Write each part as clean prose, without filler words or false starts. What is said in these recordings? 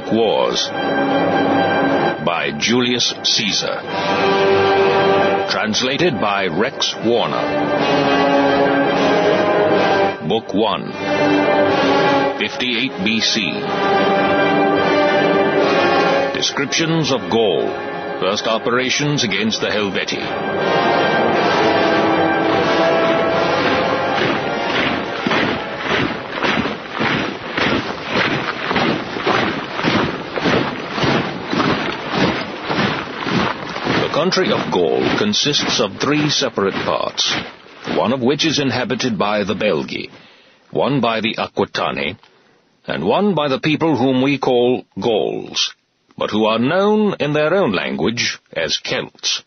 Gallic Wars by Julius Caesar. Translated by Rex Warner. Book 1, 58 BC. Descriptions of Gaul. First operations against the Helvetii. The country of Gaul consists of three separate parts, one of which is inhabited by the Belgae, one by the Aquitani, and one by the people whom we call Gauls, but who are known in their own language as Celts.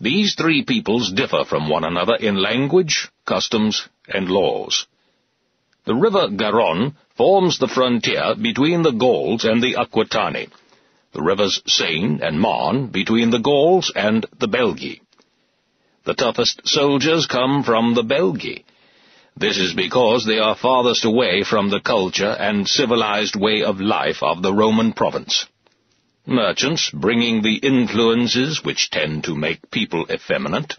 These three peoples differ from one another in language, customs, and laws. The river Garonne forms the frontier between the Gauls and the Aquitani, the rivers Seine and Marne between the Gauls and the Belgae. The toughest soldiers come from the Belgae. This is because they are farthest away from the culture and civilized way of life of the Roman province. Merchants, bringing the influences which tend to make people effeminate,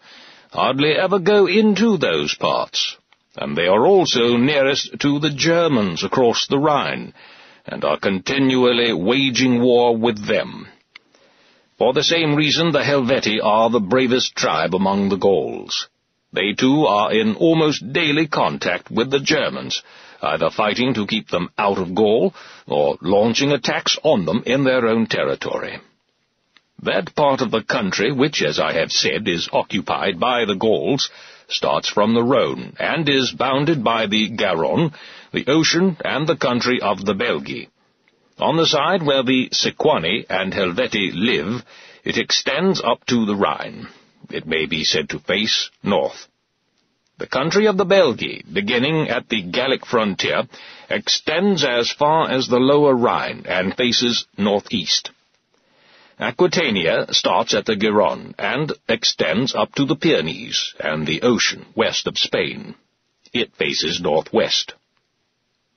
hardly ever go into those parts, and they are also nearest to the Germans across the Rhine, and are continually waging war with them. For the same reason the Helvetii are the bravest tribe among the Gauls. They too are in almost daily contact with the Germans, either fighting to keep them out of Gaul, or launching attacks on them in their own territory. That part of the country which, as I have said, is occupied by the Gauls, starts from the Rhone, and is bounded by the Garonne, the ocean, and the country of the Belgae. On the side where the Sequani and Helvetii live, it extends up to the Rhine. It may be said to face north. The country of the Belgae, beginning at the Gallic frontier, extends as far as the lower Rhine and faces northeast. Aquitania starts at the Garonne and extends up to the Pyrenees and the ocean west of Spain. It faces northwest.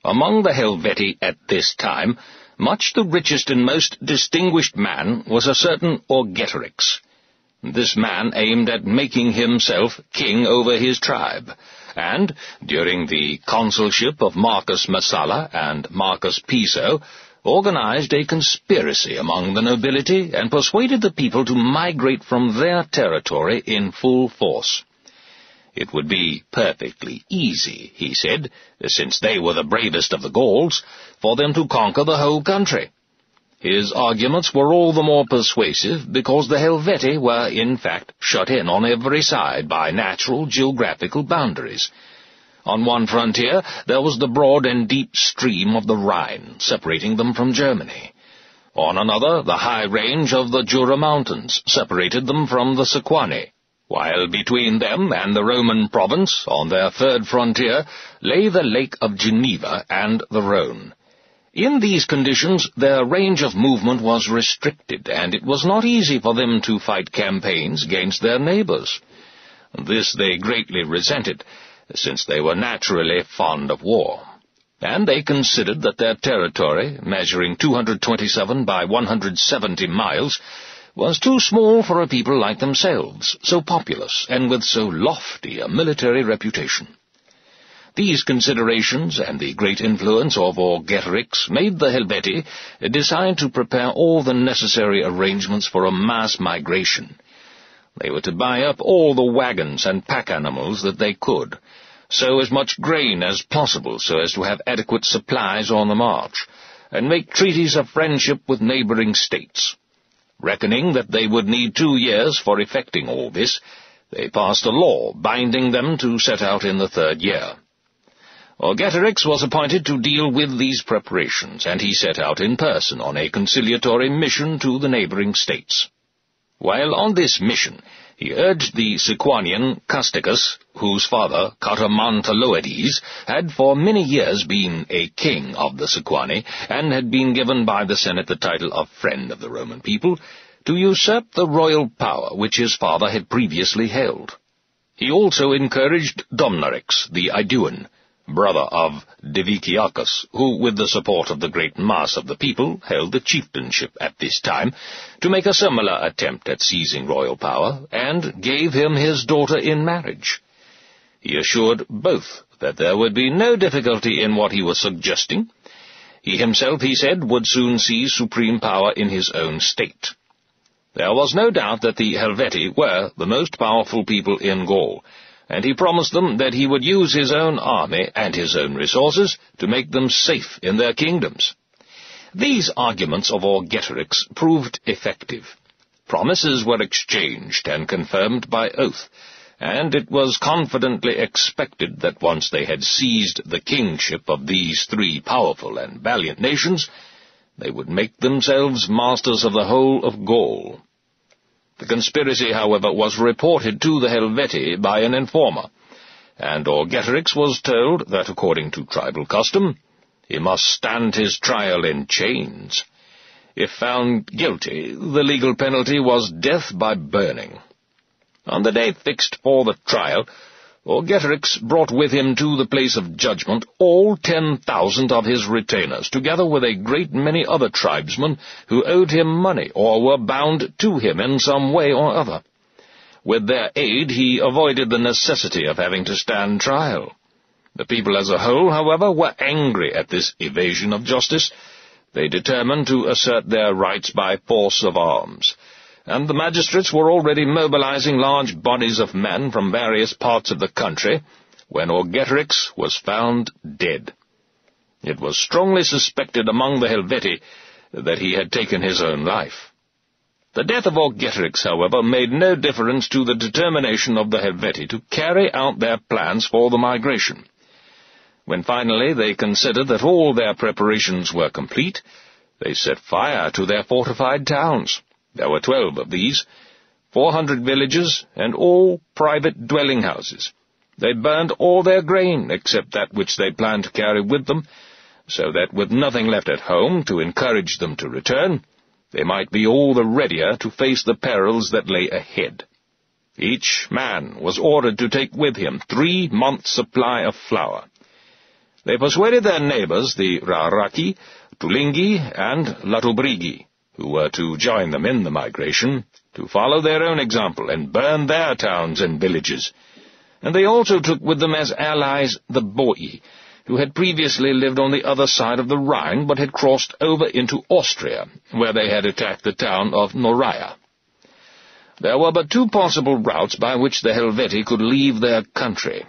Among the Helvetii at this time, much the richest and most distinguished man was a certain Orgetorix. This man aimed at making himself king over his tribe, and, during the consulship of Marcus Messalla and Marcus Piso, organized a conspiracy among the nobility and persuaded the people to migrate from their territory in full force. It would be perfectly easy, he said, since they were the bravest of the Gauls, for them to conquer the whole country. His arguments were all the more persuasive because the Helvetii were in fact shut in on every side by natural geographical boundaries. On one frontier there was the broad and deep stream of the Rhine, separating them from Germany. On another, the high range of the Jura mountains separated them from the Sequani, while between them and the Roman province, on their third frontier, lay the Lake of Geneva and the Rhone. In these conditions their range of movement was restricted, and it was not easy for them to fight campaigns against their neighbors. This they greatly resented, since they were naturally fond of war, and they considered that their territory, measuring 227 by 170 miles, was too small for a people like themselves, so populous and with so lofty a military reputation. These considerations and the great influence of Orgetorix made the Helvetii decide to prepare all the necessary arrangements for a mass migration. They were to buy up all the wagons and pack animals that they could, sow as much grain as possible so as to have adequate supplies on the march, and make treaties of friendship with neighboring states. Reckoning that they would need 2 years for effecting all this, they passed a law binding them to set out in the 3rd year. Orgetorix was appointed to deal with these preparations, and he set out in person on a conciliatory mission to the neighboring states. While on this mission, he urged the Sequanian Casticus, whose father, Cartamantaloides, had for many years been a king of the Sequani, and had been given by the Senate the title of Friend of the Roman People, to usurp the royal power which his father had previously held. He also encouraged Dumnorix, the Aeduan, brother of Diviciacus, who, with the support of the great mass of the people, held the chieftainship at this time, to make a similar attempt at seizing royal power, and gave him his daughter in marriage. He assured both that there would be no difficulty in what he was suggesting. He himself, he said, would soon seize supreme power in his own state. There was no doubt that the Helvetii were the most powerful people in Gaul, and he promised them that he would use his own army and his own resources to make them safe in their kingdoms. These arguments of Orgetorix proved effective. Promises were exchanged and confirmed by oath, and it was confidently expected that once they had seized the kingship of these three powerful and valiant nations, they would make themselves masters of the whole of Gaul. The conspiracy, however, was reported to the Helvetii by an informer, and Orgetorix was told that, according to tribal custom, he must stand his trial in chains. If found guilty, the legal penalty was death by burning. On the day fixed for the trial, Orgetorix brought with him to the place of judgment all 10,000 of his retainers, together with a great many other tribesmen who owed him money or were bound to him in some way or other. With their aid he avoided the necessity of having to stand trial. The people as a whole, however, were angry at this evasion of justice. They determined to assert their rights by force of arms, and the magistrates were already mobilizing large bodies of men from various parts of the country when Orgetorix was found dead. It was strongly suspected among the Helvetii that he had taken his own life. The death of Orgetorix, however, made no difference to the determination of the Helvetii to carry out their plans for the migration. When finally they considered that all their preparations were complete, they set fire to their fortified towns. There were 12 of these, 400 villages, and all private dwelling-houses. They burned all their grain, except that which they planned to carry with them, so that with nothing left at home to encourage them to return, they might be all the readier to face the perils that lay ahead. Each man was ordered to take with him 3 months' supply of flour. They persuaded their neighbors, the Rauraki, Tulingi, and Latubrigi, who were to join them in the migration, to follow their own example and burn their towns and villages. And they also took with them as allies the Boii, who had previously lived on the other side of the Rhine but had crossed over into Austria, where they had attacked the town of Noreia. There were but 2 possible routes by which the Helvetii could leave their country.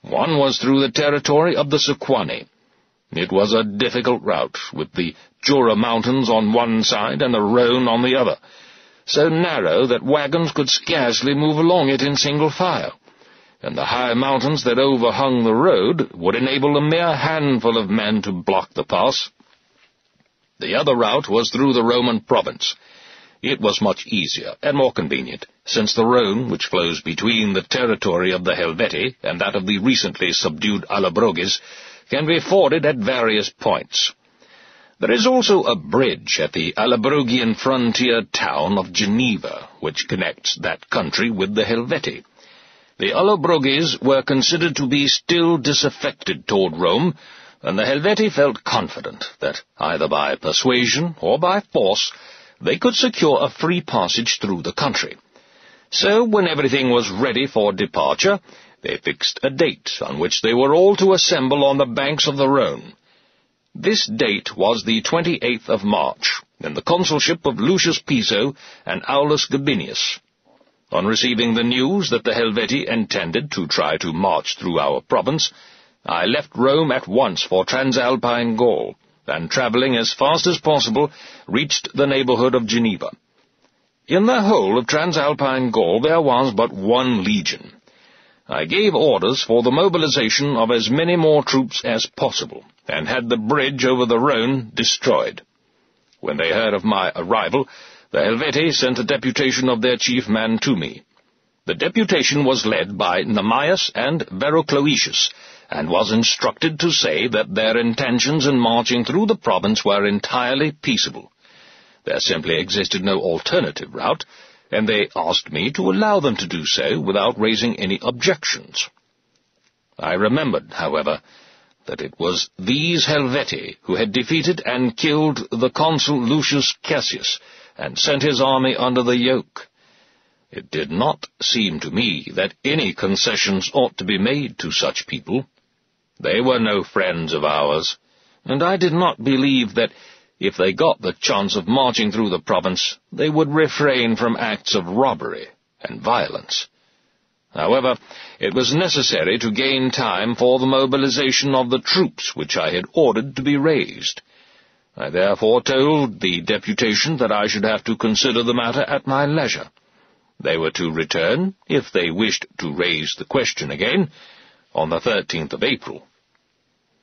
One was through the territory of the Sequani. It was a difficult route, with the Jura mountains on one side and the Rhone on the other, so narrow that wagons could scarcely move along it in single file, and the high mountains that overhung the road would enable a mere handful of men to block the pass. The other route was through the Roman province. It was much easier and more convenient, since the Rhone, which flows between the territory of the Helvetii and that of the recently subdued Allobroges, can be forded at various points. There is also a bridge at the Allobrogian frontier town of Geneva, which connects that country with the Helvetii. The Allobroges were considered to be still disaffected toward Rome, and the Helvetii felt confident that, either by persuasion or by force, they could secure a free passage through the country. So, when everything was ready for departure, they fixed a date on which they were all to assemble on the banks of the Rhone. This date was the 28th of March, in the consulship of Lucius Piso and Aulus Gabinius. On receiving the news that the Helvetii intended to try to march through our province, I left Rome at once for Transalpine Gaul, and travelling as fast as possible, reached the neighbourhood of Geneva. In the whole of Transalpine Gaul there was but 1 legion. I gave orders for the mobilization of as many more troops as possible, and had the bridge over the Rhone destroyed. When they heard of my arrival, the Helvetii sent a deputation of their chief man to me. The deputation was led by Nemias and Verocloetius, and was instructed to say that their intentions in marching through the province were entirely peaceable. There simply existed no alternative route, and they asked me to allow them to do so without raising any objections. I remembered, however, that it was these Helvetii who had defeated and killed the consul Lucius Cassius, and sent his army under the yoke. It did not seem to me that any concessions ought to be made to such people. They were no friends of ours, and I did not believe that, if they got the chance of marching through the province, they would refrain from acts of robbery and violence. However, it was necessary to gain time for the mobilization of the troops which I had ordered to be raised. I therefore told the deputation that I should have to consider the matter at my leisure. They were to return, if they wished to raise the question again, on the 13th of April.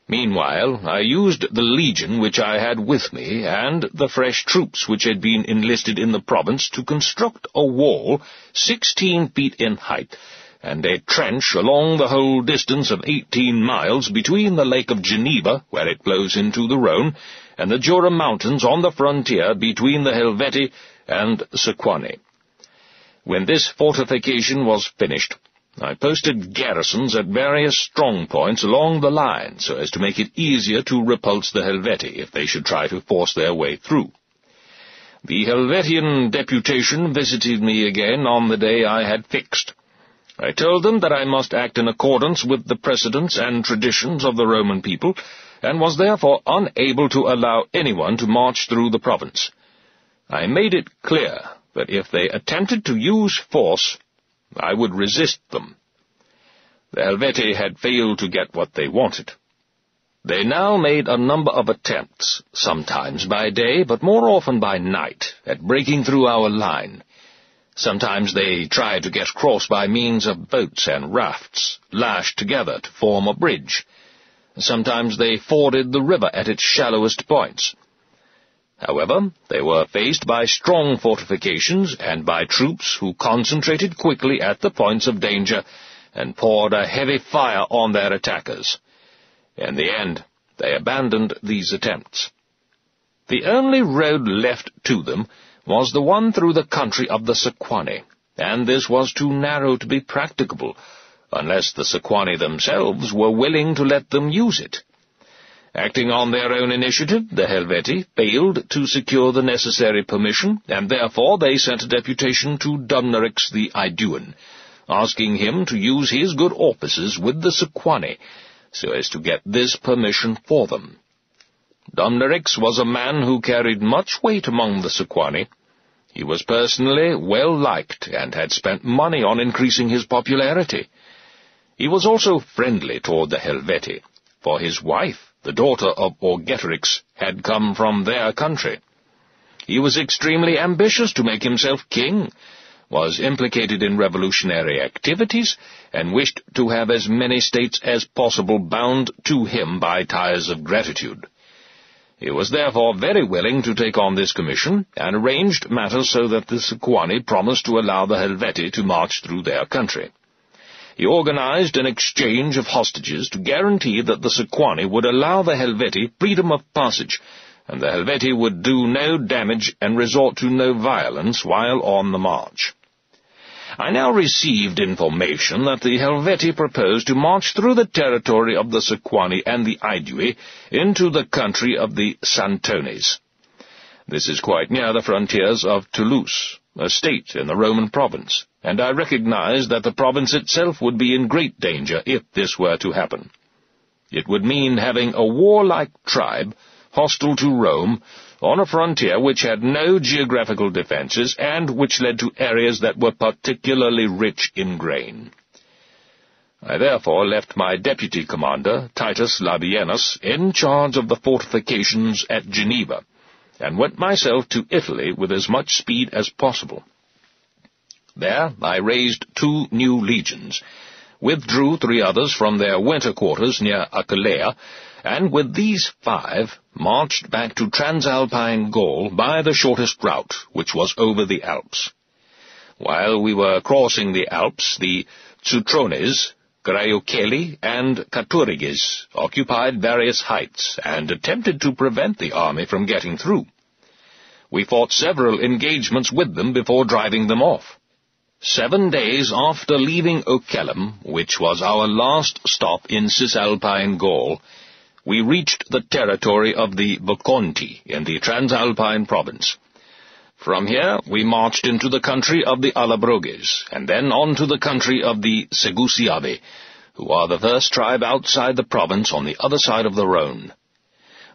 Meanwhile, I used the legion which I had with me and the fresh troops which had been enlisted in the province to construct a wall 16 feet in height and a trench along the whole distance of 18 miles between the Lake of Geneva, where it flows into the Rhone, and the Jura mountains on the frontier between the Helvetii and Sequani. When this fortification was finished, I posted garrisons at various strong points along the line so as to make it easier to repulse the Helvetii if they should try to force their way through. The Helvetian deputation visited me again on the day I had fixed. I told them that I must act in accordance with the precedents and traditions of the Roman people, and was therefore unable to allow anyone to march through the province. I made it clear that if they attempted to use force, I would resist them. The Helvetii had failed to get what they wanted. They now made a number of attempts, sometimes by day, but more often by night, at breaking through our line. Sometimes they tried to get across by means of boats and rafts, lashed together to form a bridge. Sometimes they forded the river at its shallowest points. However, they were faced by strong fortifications and by troops who concentrated quickly at the points of danger and poured a heavy fire on their attackers. In the end, they abandoned these attempts. The only road left to them was the one through the country of the Sequani, and this was too narrow to be practicable, unless the Sequani themselves were willing to let them use it. Acting on their own initiative, the Helvetii failed to secure the necessary permission, and therefore they sent a deputation to Dumnorix the Aeduan, asking him to use his good offices with the Sequani, so as to get this permission for them. Dumnorix was a man who carried much weight among the Sequani. He was personally well-liked, and had spent money on increasing his popularity. He was also friendly toward the Helvetii, for his wife, the daughter of Orgetorix, had come from their country. He was extremely ambitious to make himself king, was implicated in revolutionary activities, and wished to have as many states as possible bound to him by ties of gratitude. He was therefore very willing to take on this commission, and arranged matters so that the Sequani promised to allow the Helvetii to march through their country. He organized an exchange of hostages to guarantee that the Sequani would allow the Helvetii freedom of passage, and the Helvetii would do no damage and resort to no violence while on the march. I now received information that the Helvetii proposed to march through the territory of the Sequani and the Aedui into the country of the Santones. This is quite near the frontiers of Toulouse, a state in the Roman province, and I recognized that the province itself would be in great danger if this were to happen. It would mean having a warlike tribe, hostile to Rome, on a frontier which had no geographical defenses and which led to areas that were particularly rich in grain. I therefore left my deputy commander, Titus Labienus, in charge of the fortifications at Geneva, and went myself to Italy with as much speed as possible. There I raised 2 new legions, withdrew 3 others from their winter quarters near Aquileia, and with these 5 marched back to Transalpine Gaul by the shortest route, which was over the Alps. While we were crossing the Alps, the Teutrones, Graioceli, and Caturiges occupied various heights and attempted to prevent the army from getting through. We fought several engagements with them before driving them off. 7 days after leaving Ocellum, which was our last stop in Cisalpine Gaul, we reached the territory of the Vaconti in the Transalpine province. From here we marched into the country of the Allobroges, and then on to the country of the Segusiavi, who are the first tribe outside the province on the other side of the Rhone.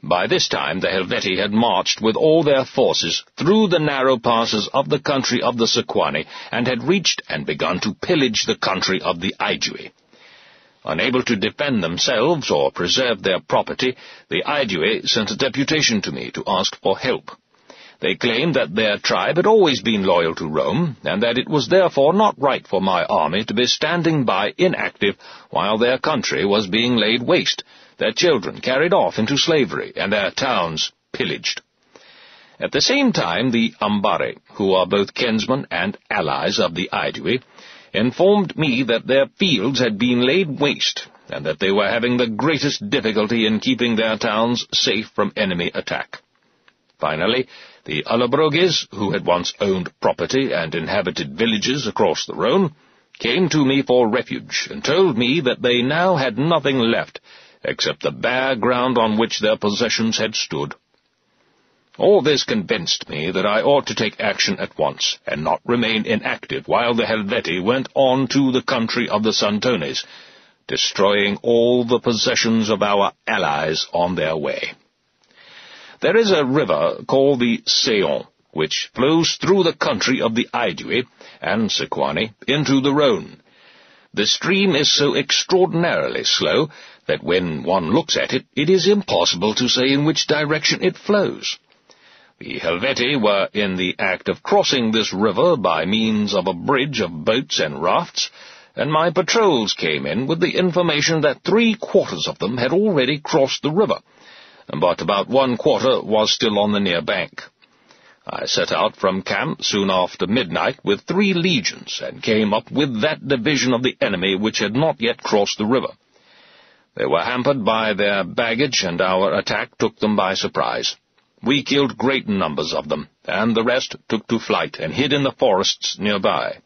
By this time the Helvetii had marched with all their forces through the narrow passes of the country of the Sequani, and had reached and begun to pillage the country of the Aedui. Unable to defend themselves or preserve their property, the Aedui sent a deputation to me to ask for help. They claimed that their tribe had always been loyal to Rome, and that it was therefore not right for my army to be standing by inactive while their country was being laid waste, their children carried off into slavery, and their towns pillaged. At the same time the Ambarri, who are both kinsmen and allies of the Aedui, informed me that their fields had been laid waste, and that they were having the greatest difficulty in keeping their towns safe from enemy attack. Finally, the Allobroges, who had once owned property and inhabited villages across the Rhone, came to me for refuge, and told me that they now had nothing left except the bare ground on which their possessions had stood. All this convinced me that I ought to take action at once, and not remain inactive while the Helvetii went on to the country of the Santones, destroying all the possessions of our allies on their way. There is a river called the Saône, which flows through the country of the Aedui and Sequani into the Rhone. The stream is so extraordinarily slow that when one looks at it, it is impossible to say in which direction it flows. The Helvetii were in the act of crossing this river by means of a bridge of boats and rafts, and my patrols came in with the information that 3/4 of them had already crossed the river, but about 1/4 was still on the near bank. I set out from camp soon after midnight with 3 legions, and came up with that division of the enemy which had not yet crossed the river. They were hampered by their baggage, and our attack took them by surprise. We killed great numbers of them, and the rest took to flight and hid in the forests nearby.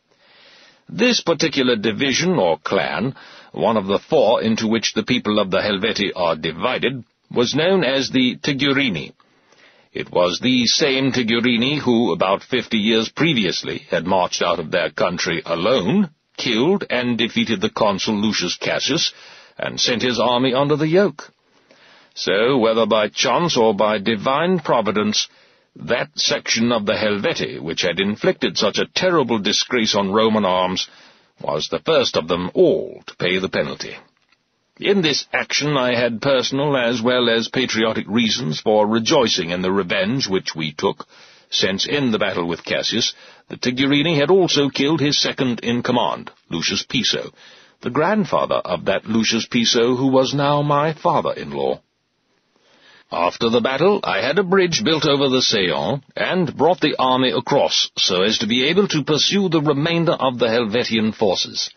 This particular division or clan, one of the 4 into which the people of the Helvetii are divided, was known as the Tigurini. It was the same Tigurini who, about 50 years previously, had marched out of their country alone, killed and defeated the consul Lucius Cassius, and sent his army under the yoke. So, whether by chance or by divine providence, that section of the Helvetii, which had inflicted such a terrible disgrace on Roman arms, was the first of them all to pay the penalty. In this action I had personal as well as patriotic reasons for rejoicing in the revenge which we took, since in the battle with Cassius, the Tigurini had also killed his second-in-command, Lucius Piso, the grandfather of that Lucius Piso who was now my father-in-law. After the battle I had a bridge built over the Saône, and brought the army across so as to be able to pursue the remainder of the Helvetian forces.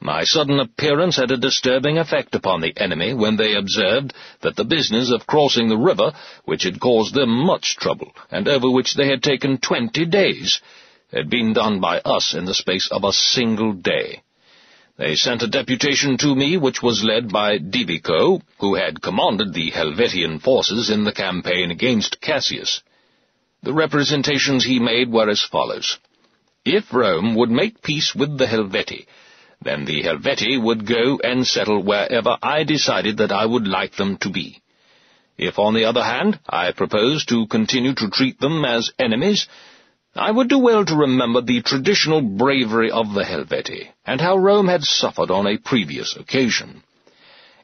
My sudden appearance had a disturbing effect upon the enemy when they observed that the business of crossing the river, which had caused them much trouble, and over which they had taken 20 days, had been done by us in the space of a single day. They sent a deputation to me which was led by Diviciacus, who had commanded the Helvetian forces in the campaign against Cassius. The representations he made were as follows. If Rome would make peace with the Helvetii, then the Helvetii would go and settle wherever I decided that I would like them to be. If, on the other hand, I proposed to continue to treat them as enemies, I would do well to remember the traditional bravery of the Helvetii, and how Rome had suffered on a previous occasion.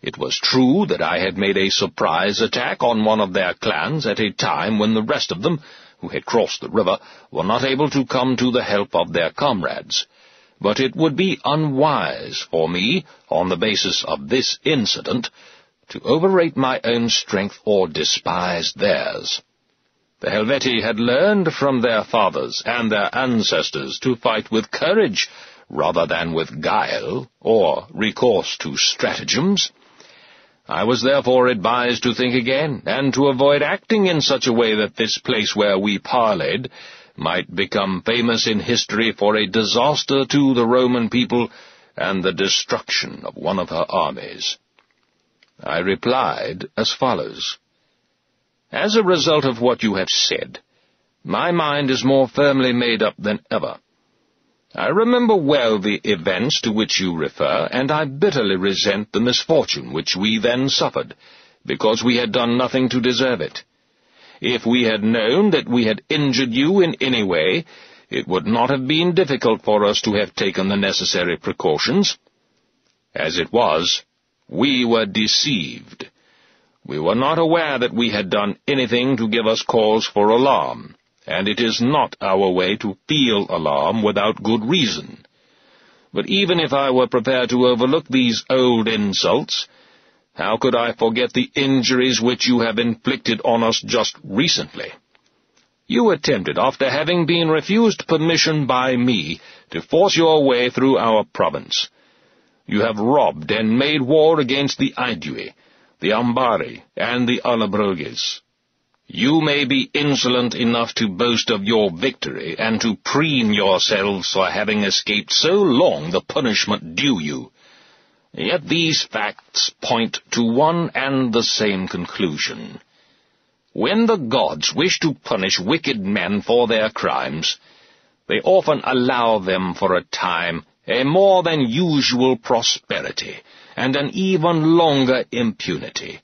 It was true that I had made a surprise attack on one of their clans at a time when the rest of them, who had crossed the river, were not able to come to the help of their comrades. But it would be unwise for me, on the basis of this incident, to overrate my own strength or despise theirs. The Helvetii had learned from their fathers and their ancestors to fight with courage rather than with guile or recourse to stratagems. I was therefore advised to think again, and to avoid acting in such a way that this place where we parleyed might become famous in history for a disaster to the Roman people and the destruction of one of her armies. I replied as follows. As a result of what you have said, my mind is more firmly made up than ever. I remember well the events to which you refer, and I bitterly resent the misfortune which we then suffered, because we had done nothing to deserve it. If we had known that we had injured you in any way, it would not have been difficult for us to have taken the necessary precautions. As it was, we were deceived. We were not aware that we had done anything to give us cause for alarm, and it is not our way to feel alarm without good reason. But even if I were prepared to overlook these old insults, how could I forget the injuries which you have inflicted on us just recently? You attempted, after having been refused permission by me, to force your way through our province. You have robbed and made war against the Aedui, the Ambarri, and the Allobroges. You may be insolent enough to boast of your victory and to preen yourselves for having escaped so long the punishment due you. Yet these facts point to one and the same conclusion. When the gods wish to punish wicked men for their crimes, they often allow them for a time a more than usual prosperity and an even longer impunity,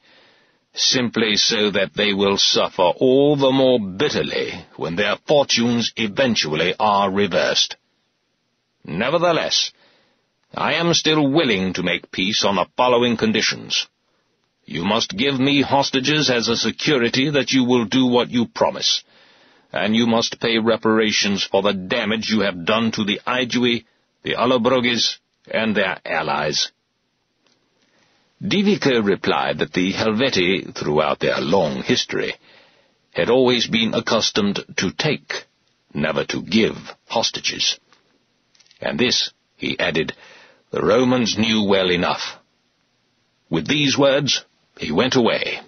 simply so that they will suffer all the more bitterly when their fortunes eventually are reversed. Nevertheless, I am still willing to make peace on the following conditions. You must give me hostages as a security that you will do what you promise, and you must pay reparations for the damage you have done to the Aedui, the Allobroges, and their allies. Divica replied that the Helvetii, throughout their long history, had always been accustomed to take, never to give, hostages. And this, he added, the Romans knew well enough. With these words, he went away.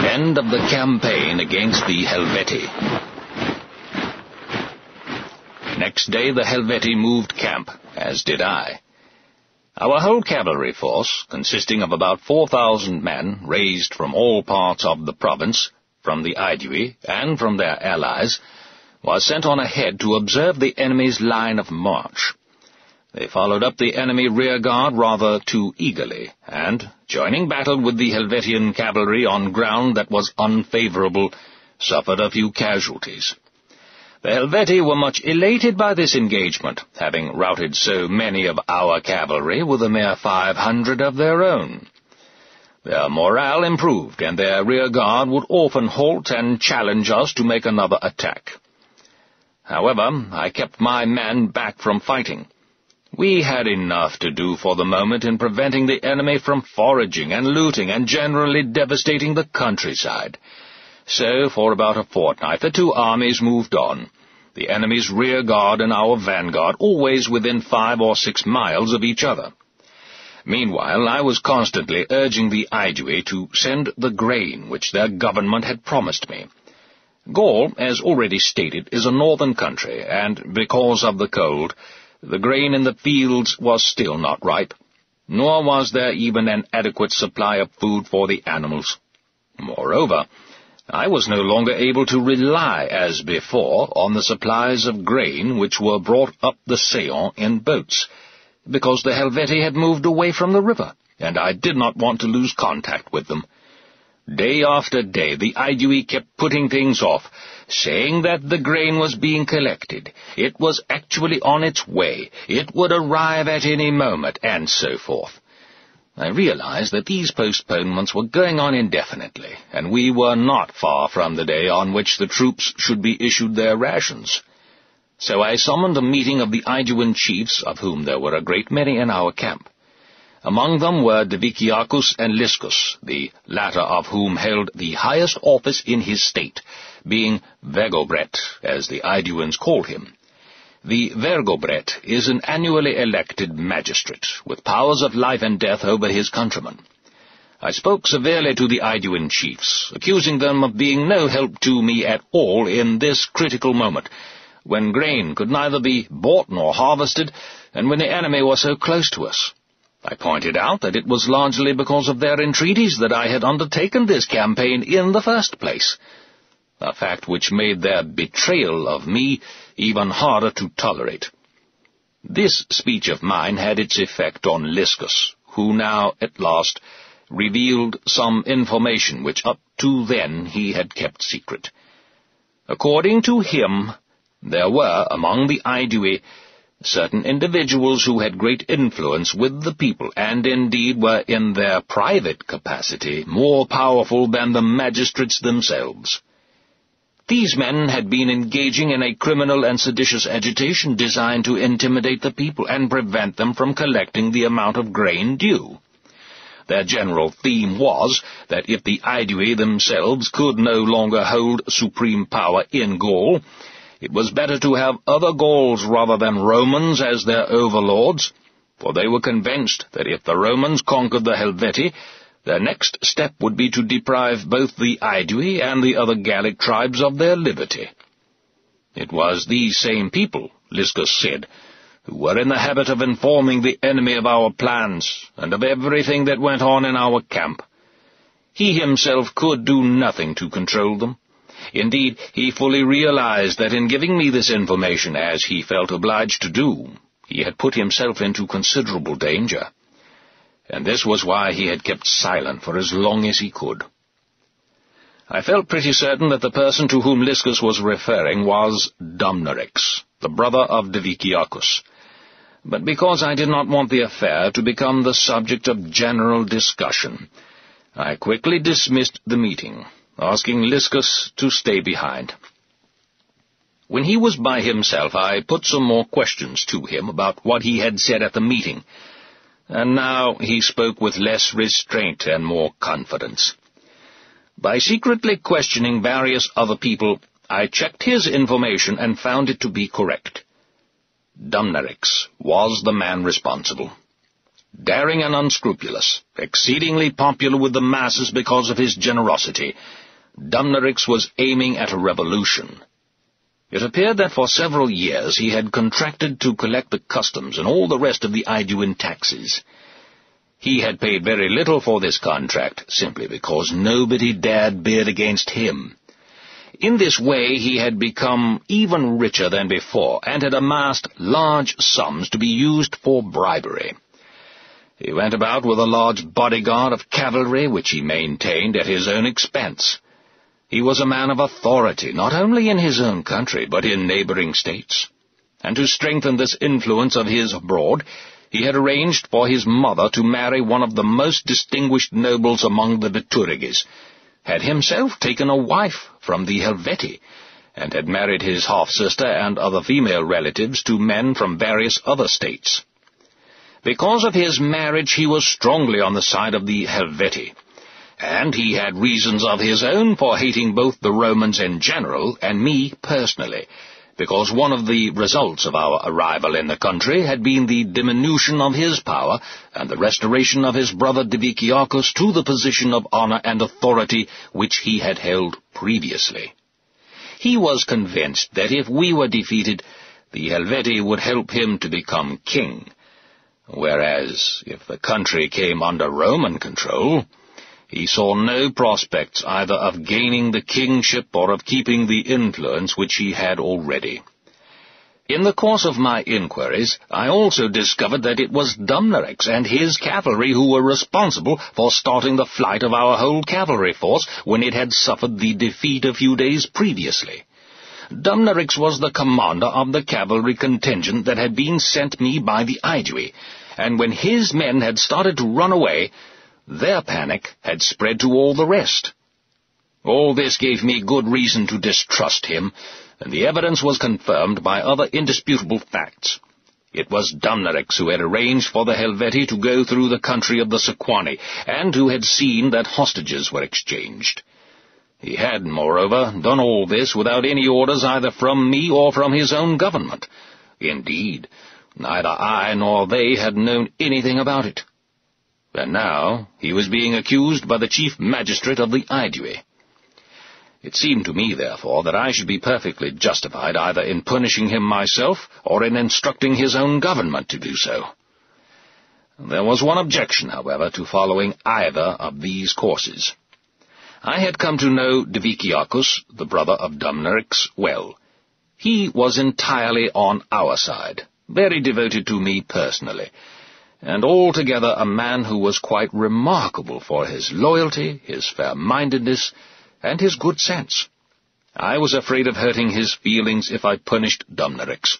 End of the campaign against the Helvetii. Next day the Helvetii moved camp, as did I. Our whole cavalry force, consisting of about 4,000 men raised from all parts of the province, from the Aedui and from their allies, was sent on ahead to observe the enemy's line of march. They followed up the enemy rearguard rather too eagerly, and, joining battle with the Helvetian cavalry on ground that was unfavorable, suffered a few casualties. The Helvetii were much elated by this engagement, having routed so many of our cavalry with a mere 500 of their own. Their morale improved, and their rearguard would often halt and challenge us to make another attack. However, I kept my men back from fighting. We had enough to do for the moment in preventing the enemy from foraging and looting and generally devastating the countryside. So, for about a fortnight, the two armies moved on, the enemy's rear guard and our vanguard always within 5 or 6 miles of each other. Meanwhile, I was constantly urging the Aedui to send the grain which their government had promised me. Gaul, as already stated, is a northern country, and because of the cold, the grain in the fields was still not ripe, nor was there even an adequate supply of food for the animals. Moreover, I was no longer able to rely, as before, on the supplies of grain which were brought up the Saône in boats, because the Helvetii had moved away from the river, and I did not want to lose contact with them. Day after day the Aedui kept putting things off, saying that the grain was being collected, it was actually on its way, it would arrive at any moment, and so forth. I realized that these postponements were going on indefinitely, and we were not far from the day on which the troops should be issued their rations. So I summoned a meeting of the Aeduan chiefs, of whom there were a great many in our camp. Among them were Diviciacus and Liscus, the latter of whom held the highest office in his state, being Vegobret, as the Aeduans called him. The vergobret is an annually elected magistrate, with powers of life and death over his countrymen. I spoke severely to the Aeduan chiefs, accusing them of being no help to me at all in this critical moment, when grain could neither be bought nor harvested, and when the enemy was so close to us. I pointed out that it was largely because of their entreaties that I had undertaken this campaign in the first place, a fact which made their betrayal of me even harder to tolerate. This speech of mine had its effect on Liscus, who now, at last, revealed some information which up to then he had kept secret. According to him, there were, among the Aedui, certain individuals who had great influence with the people, and indeed were in their private capacity more powerful than the magistrates themselves. These men had been engaging in a criminal and seditious agitation designed to intimidate the people and prevent them from collecting the amount of grain due. Their general theme was that if the Aedui themselves could no longer hold supreme power in Gaul, it was better to have other Gauls rather than Romans as their overlords, for they were convinced that if the Romans conquered the Helvetii, their next step would be to deprive both the Aedui and the other Gallic tribes of their liberty. It was these same people, Liscus said, who were in the habit of informing the enemy of our plans and of everything that went on in our camp. He himself could do nothing to control them. Indeed, he fully realized that in giving me this information, as he felt obliged to do, he had put himself into considerable danger. And this was why he had kept silent for as long as he could. I felt pretty certain that the person to whom Liscus was referring was Dumnorix, the brother of Diviciacus. But because I did not want the affair to become the subject of general discussion, I quickly dismissed the meeting, asking Liscus to stay behind. When he was by himself, I put some more questions to him about what he had said at the meeting, and now he spoke with less restraint and more confidence. By secretly questioning various other people, I checked his information and found it to be correct. Dumnorix was the man responsible. Daring and unscrupulous, exceedingly popular with the masses because of his generosity, Dumnorix was aiming at a revolution. It appeared that for several years he had contracted to collect the customs and all the rest of the Aeduan taxes. He had paid very little for this contract, simply because nobody dared bid against him. In this way he had become even richer than before, and had amassed large sums to be used for bribery. He went about with a large bodyguard of cavalry, which he maintained at his own expense. He was a man of authority, not only in his own country, but in neighboring states. And to strengthen this influence of his abroad, he had arranged for his mother to marry one of the most distinguished nobles among the Bituriges, had himself taken a wife from the Helvetii, and had married his half-sister and other female relatives to men from various other states. Because of his marriage he was strongly on the side of the Helvetii, and he had reasons of his own for hating both the Romans in general and me personally, because one of the results of our arrival in the country had been the diminution of his power and the restoration of his brother Diviciacus to the position of honor and authority which he had held previously. He was convinced that if we were defeated, the Helvetii would help him to become king, whereas if the country came under Roman control, he saw no prospects either of gaining the kingship or of keeping the influence which he had already. In the course of my inquiries, I also discovered that it was Dumnorix and his cavalry who were responsible for starting the flight of our whole cavalry force when it had suffered the defeat a few days previously. Dumnorix was the commander of the cavalry contingent that had been sent me by the Aedui, and when his men had started to run away, their panic had spread to all the rest. All this gave me good reason to distrust him, and the evidence was confirmed by other indisputable facts. It was Dumnorix who had arranged for the Helvetii to go through the country of the Sequani, and who had seen that hostages were exchanged. He had, moreover, done all this without any orders either from me or from his own government, Indeed, neither I nor they had known anything about it. And now he was being accused by the chief magistrate of the Aedui. It seemed to me, therefore, that I should be perfectly justified either in punishing him myself or in instructing his own government to do so. There was one objection, however, to following either of these courses. I had come to know Diviciacus, the brother of Dumnorix, well. He was entirely on our side, very devoted to me personally, and altogether a man who was quite remarkable for his loyalty, his fair-mindedness, and his good sense. I was afraid of hurting his feelings if I punished Dumnorix.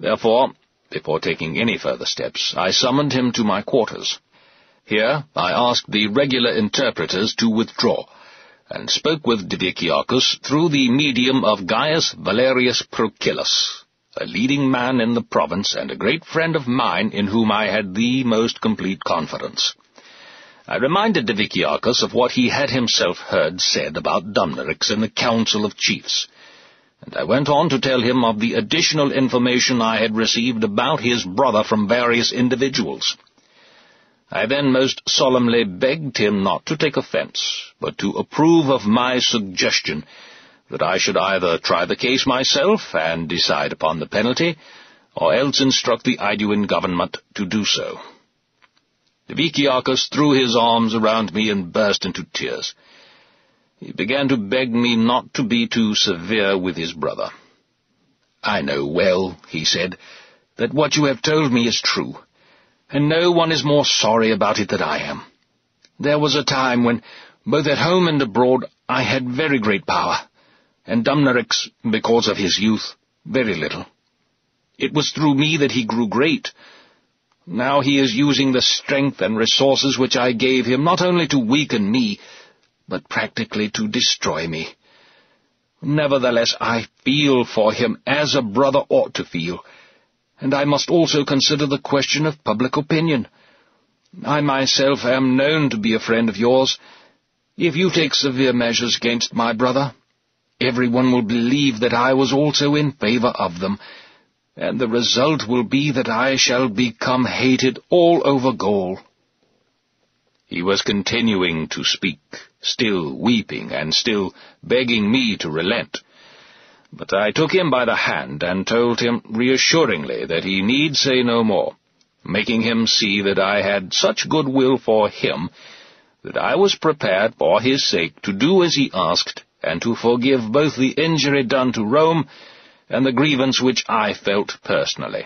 Therefore, before taking any further steps, I summoned him to my quarters. Here I asked the regular interpreters to withdraw, and spoke with Diviciacus through the medium of Gaius Valerius Proculus, a leading man in the province and a great friend of mine in whom I had the most complete confidence. I reminded Diviciacus of what he had himself heard said about Dumnorix in the Council of Chiefs, and I went on to tell him of the additional information I had received about his brother from various individuals. I then most solemnly begged him not to take offence, but to approve of my suggestion that I should either try the case myself and decide upon the penalty, or else instruct the Aeduan government to do so. Diviciacus threw his arms around me and burst into tears. He began to beg me not to be too severe with his brother. "I know well," he said, "that what you have told me is true, and no one is more sorry about it than I am. There was a time when, both at home and abroad, I had very great power, and Dumnorix, because of his youth, very little. It was through me that he grew great. Now he is using the strength and resources which I gave him not only to weaken me, but practically to destroy me. Nevertheless, I feel for him as a brother ought to feel, and I must also consider the question of public opinion. I myself am known to be a friend of yours. If you take severe measures against my brother, everyone will believe that I was also in favour of them, and the result will be that I shall become hated all over Gaul." He was continuing to speak, still weeping and still begging me to relent. But I took him by the hand and told him reassuringly that he need say no more, making him see that I had such good will for him that I was prepared for his sake to do as he asked and to forgive both the injury done to Rome and the grievance which I felt personally.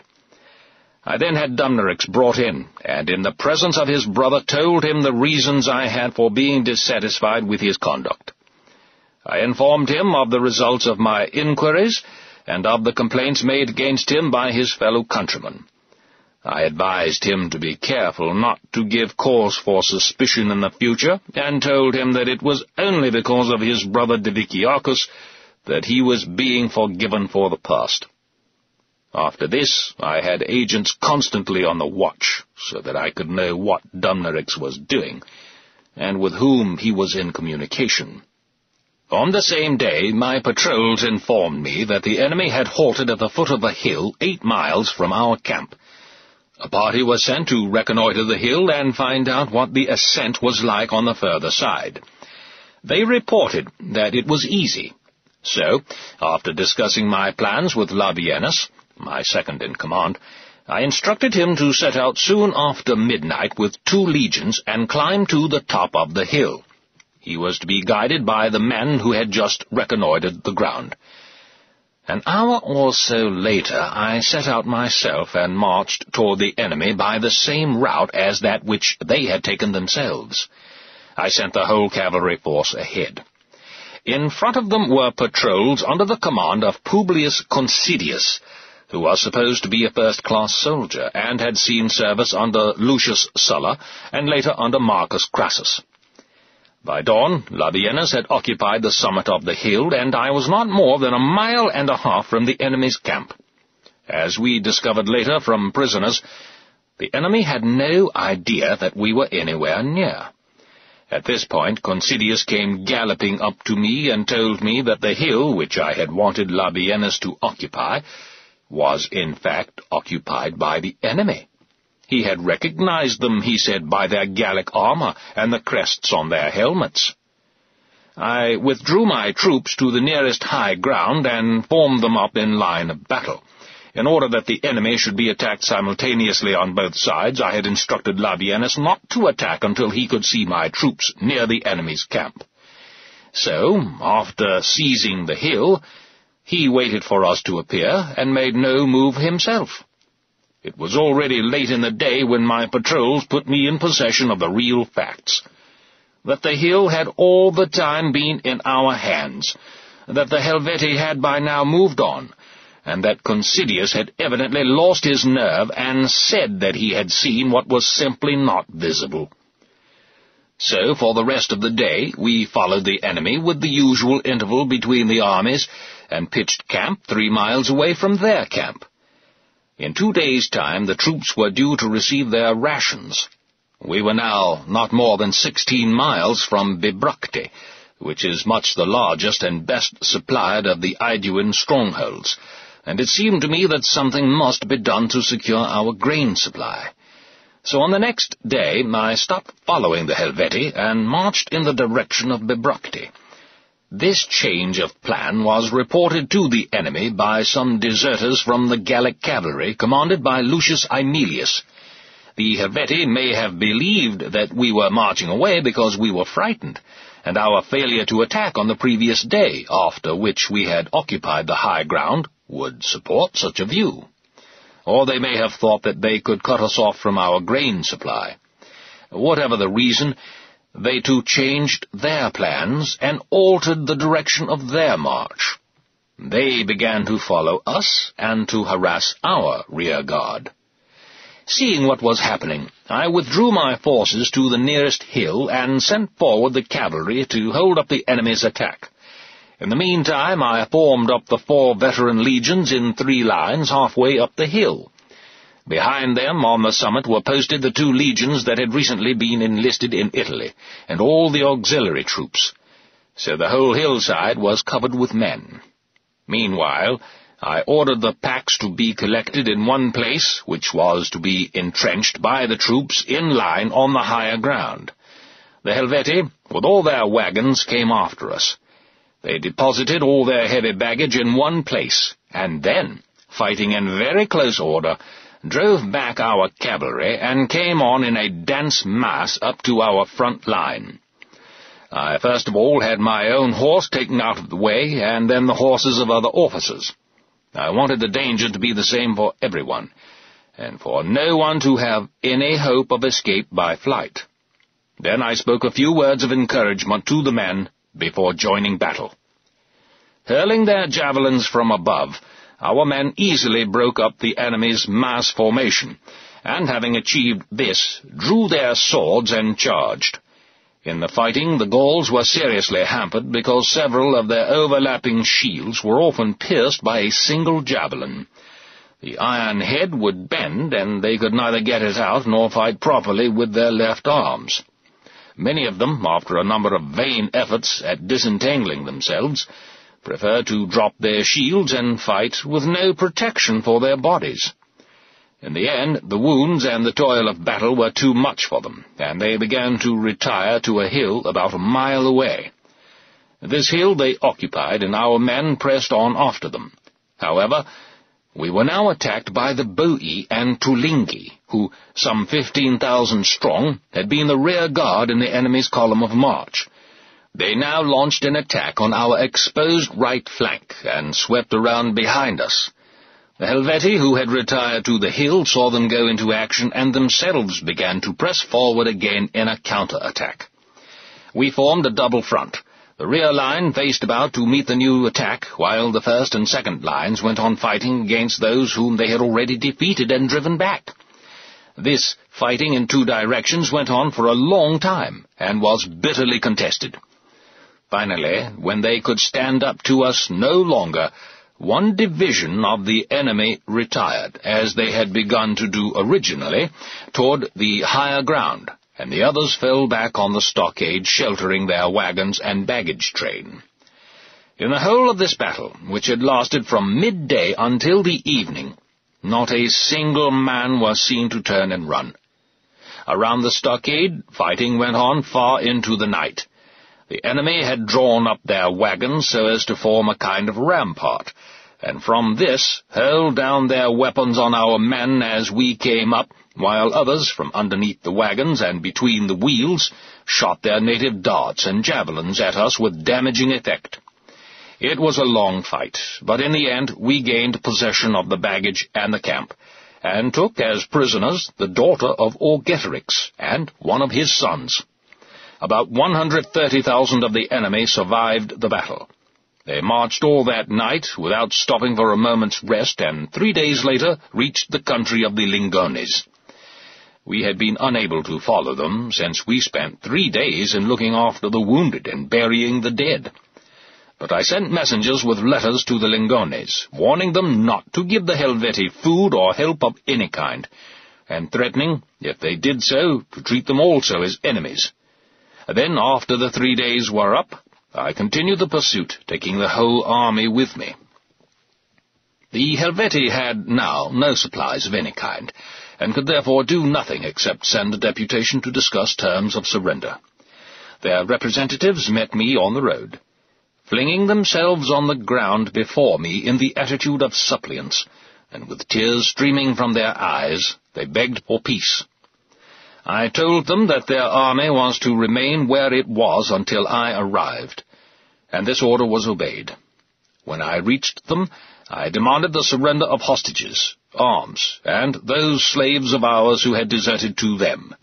I then had Dumnorix brought in, and in the presence of his brother told him the reasons I had for being dissatisfied with his conduct. I informed him of the results of my inquiries and of the complaints made against him by his fellow countrymen. I advised him to be careful not to give cause for suspicion in the future, and told him that it was only because of his brother Diviciacus that he was being forgiven for the past. After this, I had agents constantly on the watch, so that I could know what Dumnorix was doing, and with whom he was in communication. On the same day, my patrols informed me that the enemy had halted at the foot of a hill 8 miles from our camp. A party was sent to reconnoitre the hill and find out what the ascent was like on the further side. They reported that it was easy. So, after discussing my plans with Labienus, my second-in-command, I instructed him to set out soon after midnight with 2 legions and climb to the top of the hill. He was to be guided by the men who had just reconnoitred the ground. An hour or so later I set out myself and marched toward the enemy by the same route as that which they had taken themselves. I sent the whole cavalry force ahead. In front of them were patrols under the command of Publius Considius, who was supposed to be a first-class soldier and had seen service under Lucius Sulla and later under Marcus Crassus. By dawn, Labienus had occupied the summit of the hill, and I was not more than 1.5 miles from the enemy's camp. As we discovered later from prisoners, the enemy had no idea that we were anywhere near. At this point, Considius came galloping up to me and told me that the hill which I had wanted Labienus to occupy was in fact occupied by the enemy. He had recognized them, he said, by their Gallic armor and the crests on their helmets. I withdrew my troops to the nearest high ground and formed them up in line of battle. In order that the enemy should be attacked simultaneously on both sides, I had instructed Labienus not to attack until he could see my troops near the enemy's camp. So, after seizing the hill, he waited for us to appear and made no move himself. It was already late in the day when my patrols put me in possession of the real facts. That the hill had all the time been in our hands, that the Helvetii had by now moved on, and that Considius had evidently lost his nerve and said that he had seen what was simply not visible. So, for the rest of the day, we followed the enemy with the usual interval between the armies, and pitched camp 3 miles away from their camp. In 2 days' time, the troops were due to receive their rations. We were now not more than 16 miles from Bibracte, which is much the largest and best supplied of the Aeduan strongholds, and it seemed to me that something must be done to secure our grain supply. So on the next day I stopped following the Helvetii and marched in the direction of Bibracte. This change of plan was reported to the enemy by some deserters from the Gallic cavalry, commanded by Lucius Aemilius. The Helvetii may have believed that we were marching away because we were frightened, and our failure to attack on the previous day, after which we had occupied the high ground, would support such a view. Or they may have thought that they could cut us off from our grain supply. Whatever the reason, they too changed their plans and altered the direction of their march. They began to follow us and to harass our rear guard. Seeing what was happening, I withdrew my forces to the nearest hill and sent forward the cavalry to hold up the enemy's attack. In the meantime, I formed up the 4 veteran legions in 3 lines halfway up the hill. Behind them on the summit were posted the 2 legions that had recently been enlisted in Italy, and all the auxiliary troops. So the whole hillside was covered with men. Meanwhile, I ordered the packs to be collected in one place, which was to be entrenched by the troops in line on the higher ground. The Helvetii, with all their wagons, came after us. They deposited all their heavy baggage in one place, and then, fighting in very close order, drove back our cavalry and came on in a dense mass up to our front line. I first of all had my own horse taken out of the way, and then the horses of other officers. I wanted the danger to be the same for everyone, and for no one to have any hope of escape by flight. Then I spoke a few words of encouragement to the men before joining battle. Hurling their javelins from above, our men easily broke up the enemy's mass formation, and having achieved this, drew their swords and charged. In the fighting, the Gauls were seriously hampered because several of their overlapping shields were often pierced by a single javelin. The iron head would bend, and they could neither get it out nor fight properly with their left arms. Many of them, after a number of vain efforts at disentangling themselves, preferred to drop their shields and fight with no protection for their bodies. In the end, the wounds and the toil of battle were too much for them, and they began to retire to a hill about a mile away. This hill they occupied, and our men pressed on after them. However, we were now attacked by the Boii and Tulingi, who, some 15,000 strong, had been the rear guard in the enemy's column of march. They now launched an attack on our exposed right flank, and swept around behind us. The Helvetii, who had retired to the hill, saw them go into action, and themselves began to press forward again in a counter-attack. We formed a double front. The rear line faced about to meet the new attack, while the first and second lines went on fighting against those whom they had already defeated and driven back. This fighting in 2 directions went on for a long time, and was bitterly contested. Finally, when they could stand up to us no longer, one division of the enemy retired, as they had begun to do originally, toward the higher ground, and the others fell back on the stockade, sheltering their wagons and baggage train. In the whole of this battle, which had lasted from midday until the evening, not a single man was seen to turn and run. Around the stockade, fighting went on far into the night. The enemy had drawn up their wagons so as to form a kind of rampart, and from this hurled down their weapons on our men as we came up, while others, from underneath the wagons and between the wheels, shot their native darts and javelins at us with damaging effect. It was a long fight, but in the end we gained possession of the baggage and the camp, and took as prisoners the daughter of Orgetorix and one of his sons. About 130,000 of the enemy survived the battle. They marched all that night without stopping for a moment's rest, and 3 days later reached the country of the Lingones. We had been unable to follow them, since we spent 3 days in looking after the wounded and burying the dead. But I sent messengers with letters to the Lingones, warning them not to give the Helvetii food or help of any kind, and threatening, if they did so, to treat them also as enemies. Then, after the 3 days were up, I continued the pursuit, taking the whole army with me. The Helvetii had now no supplies of any kind, and could therefore do nothing except send a deputation to discuss terms of surrender. Their representatives met me on the road. Flinging themselves on the ground before me in the attitude of suppliants, and with tears streaming from their eyes, they begged for peace. I told them that their army was to remain where it was until I arrived, and this order was obeyed. When I reached them, I demanded the surrender of hostages, arms, and those slaves of ours who had deserted to them.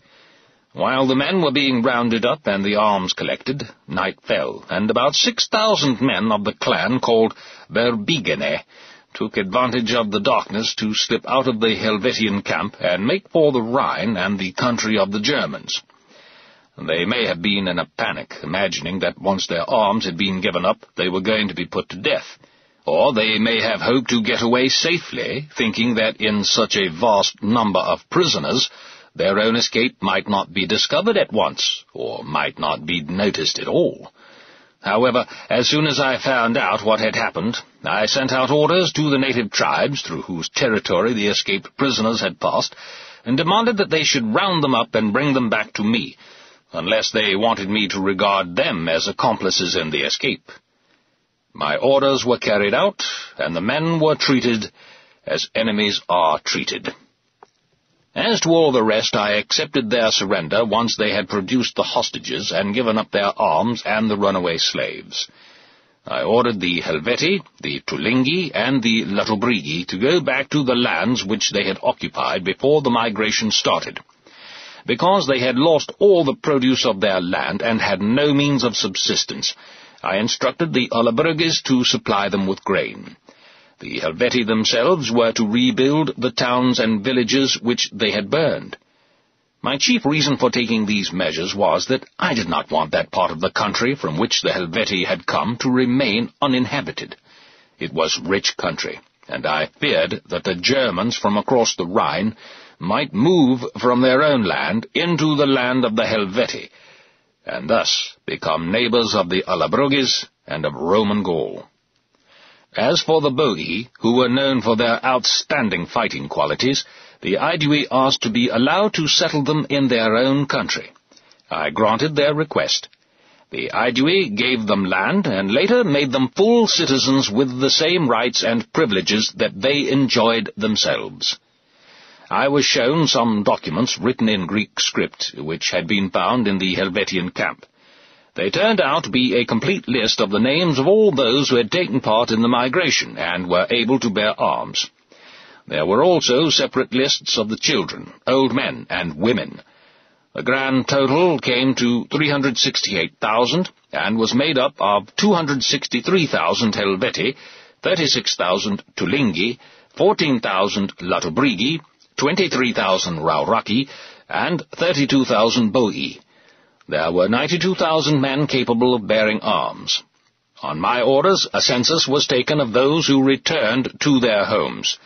While the men were being rounded up and the arms collected, night fell, and about 6,000 men of the clan called Verbeegene took advantage of the darkness to slip out of the Helvetian camp and make for the Rhine and the country of the Germans. They may have been in a panic, imagining that once their arms had been given up, they were going to be put to death, or they may have hoped to get away safely, thinking that in such a vast number of prisoners, their own escape might not be discovered at once, or might not be noticed at all. However, as soon as I found out what had happened, I sent out orders to the native tribes through whose territory the escaped prisoners had passed, and demanded that they should round them up and bring them back to me, unless they wanted me to regard them as accomplices in the escape. My orders were carried out, and the men were treated as enemies are treated. As to all the rest, I accepted their surrender once they had produced the hostages and given up their arms and the runaway slaves. I ordered the Helvetii, the Tulingi, and the Allobroges to go back to the lands which they had occupied before the migration started, because they had lost all the produce of their land and had no means of subsistence. I instructed the Allobroges to supply them with grain. The Helvetii themselves were to rebuild the towns and villages which they had burned. My chief reason for taking these measures was that I did not want that part of the country from which the Helvetii had come to remain uninhabited. It was rich country, and I feared that the Germans from across the Rhine might move from their own land into the land of the Helvetii, and thus become neighbors of the Allobroges and of Roman Gaul. As for the Boii, who were known for their outstanding fighting qualities, the Aedui asked to be allowed to settle them in their own country. I granted their request. The Aedui gave them land, and later made them full citizens with the same rights and privileges that they enjoyed themselves. I was shown some documents written in Greek script, which had been found in the Helvetian camp. They turned out to be a complete list of the names of all those who had taken part in the migration and were able to bear arms. There were also separate lists of the children, old men, and women. The grand total came to 368,000 and was made up of 263,000 Helvetii, 36,000 Tulingi, 14,000 Allobroges, 23,000 Rauraki, and 32,000 Boii. There were 92,000 men capable of bearing arms. On my orders, a census was taken of those who returned to their homes,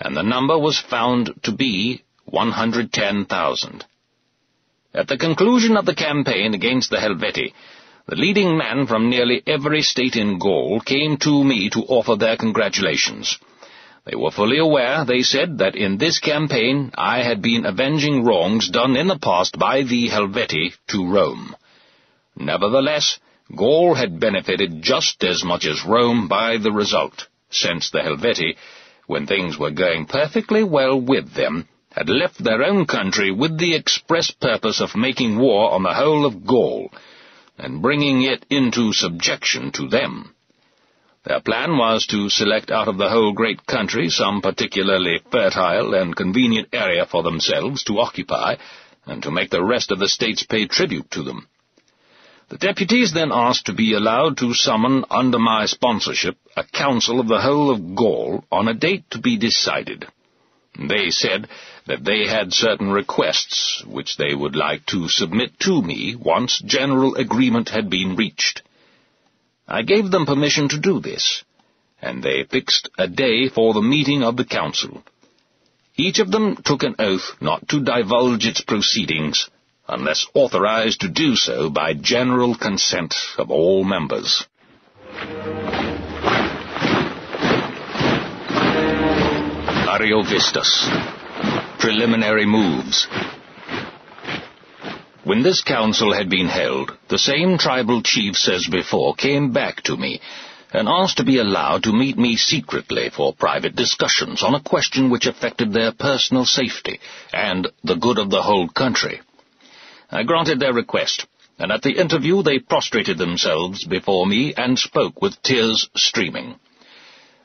and the number was found to be 110,000. At the conclusion of the campaign against the Helvetii, The leading man from nearly every state in Gaul came to me to offer their congratulations. They were fully aware, they said, that in this campaign I had been avenging wrongs done in the past by the Helvetii to Rome. Nevertheless, Gaul had benefited just as much as Rome by the result, since the Helvetii, when things were going perfectly well with them, had left their own country with the express purpose of making war on the whole of Gaul, and bringing it into subjection to them. Their plan was to select out of the whole great country some particularly fertile and convenient area for themselves to occupy, and to make the rest of the states pay tribute to them. The deputies then asked to be allowed to summon, under my sponsorship, a council of the whole of Gaul on a date to be decided. They said that they had certain requests which they would like to submit to me once general agreement had been reached. I gave them permission to do this, and they fixed a day for the meeting of the council. Each of them took an oath not to divulge its proceedings, unless authorized to do so by general consent of all members. Ariovistus. Preliminary moves. When this council had been held, the same tribal chiefs as before came back to me, and asked to be allowed to meet me secretly for private discussions on a question which affected their personal safety and the good of the whole country. I granted their request, and at the interview they prostrated themselves before me and spoke with tears streaming.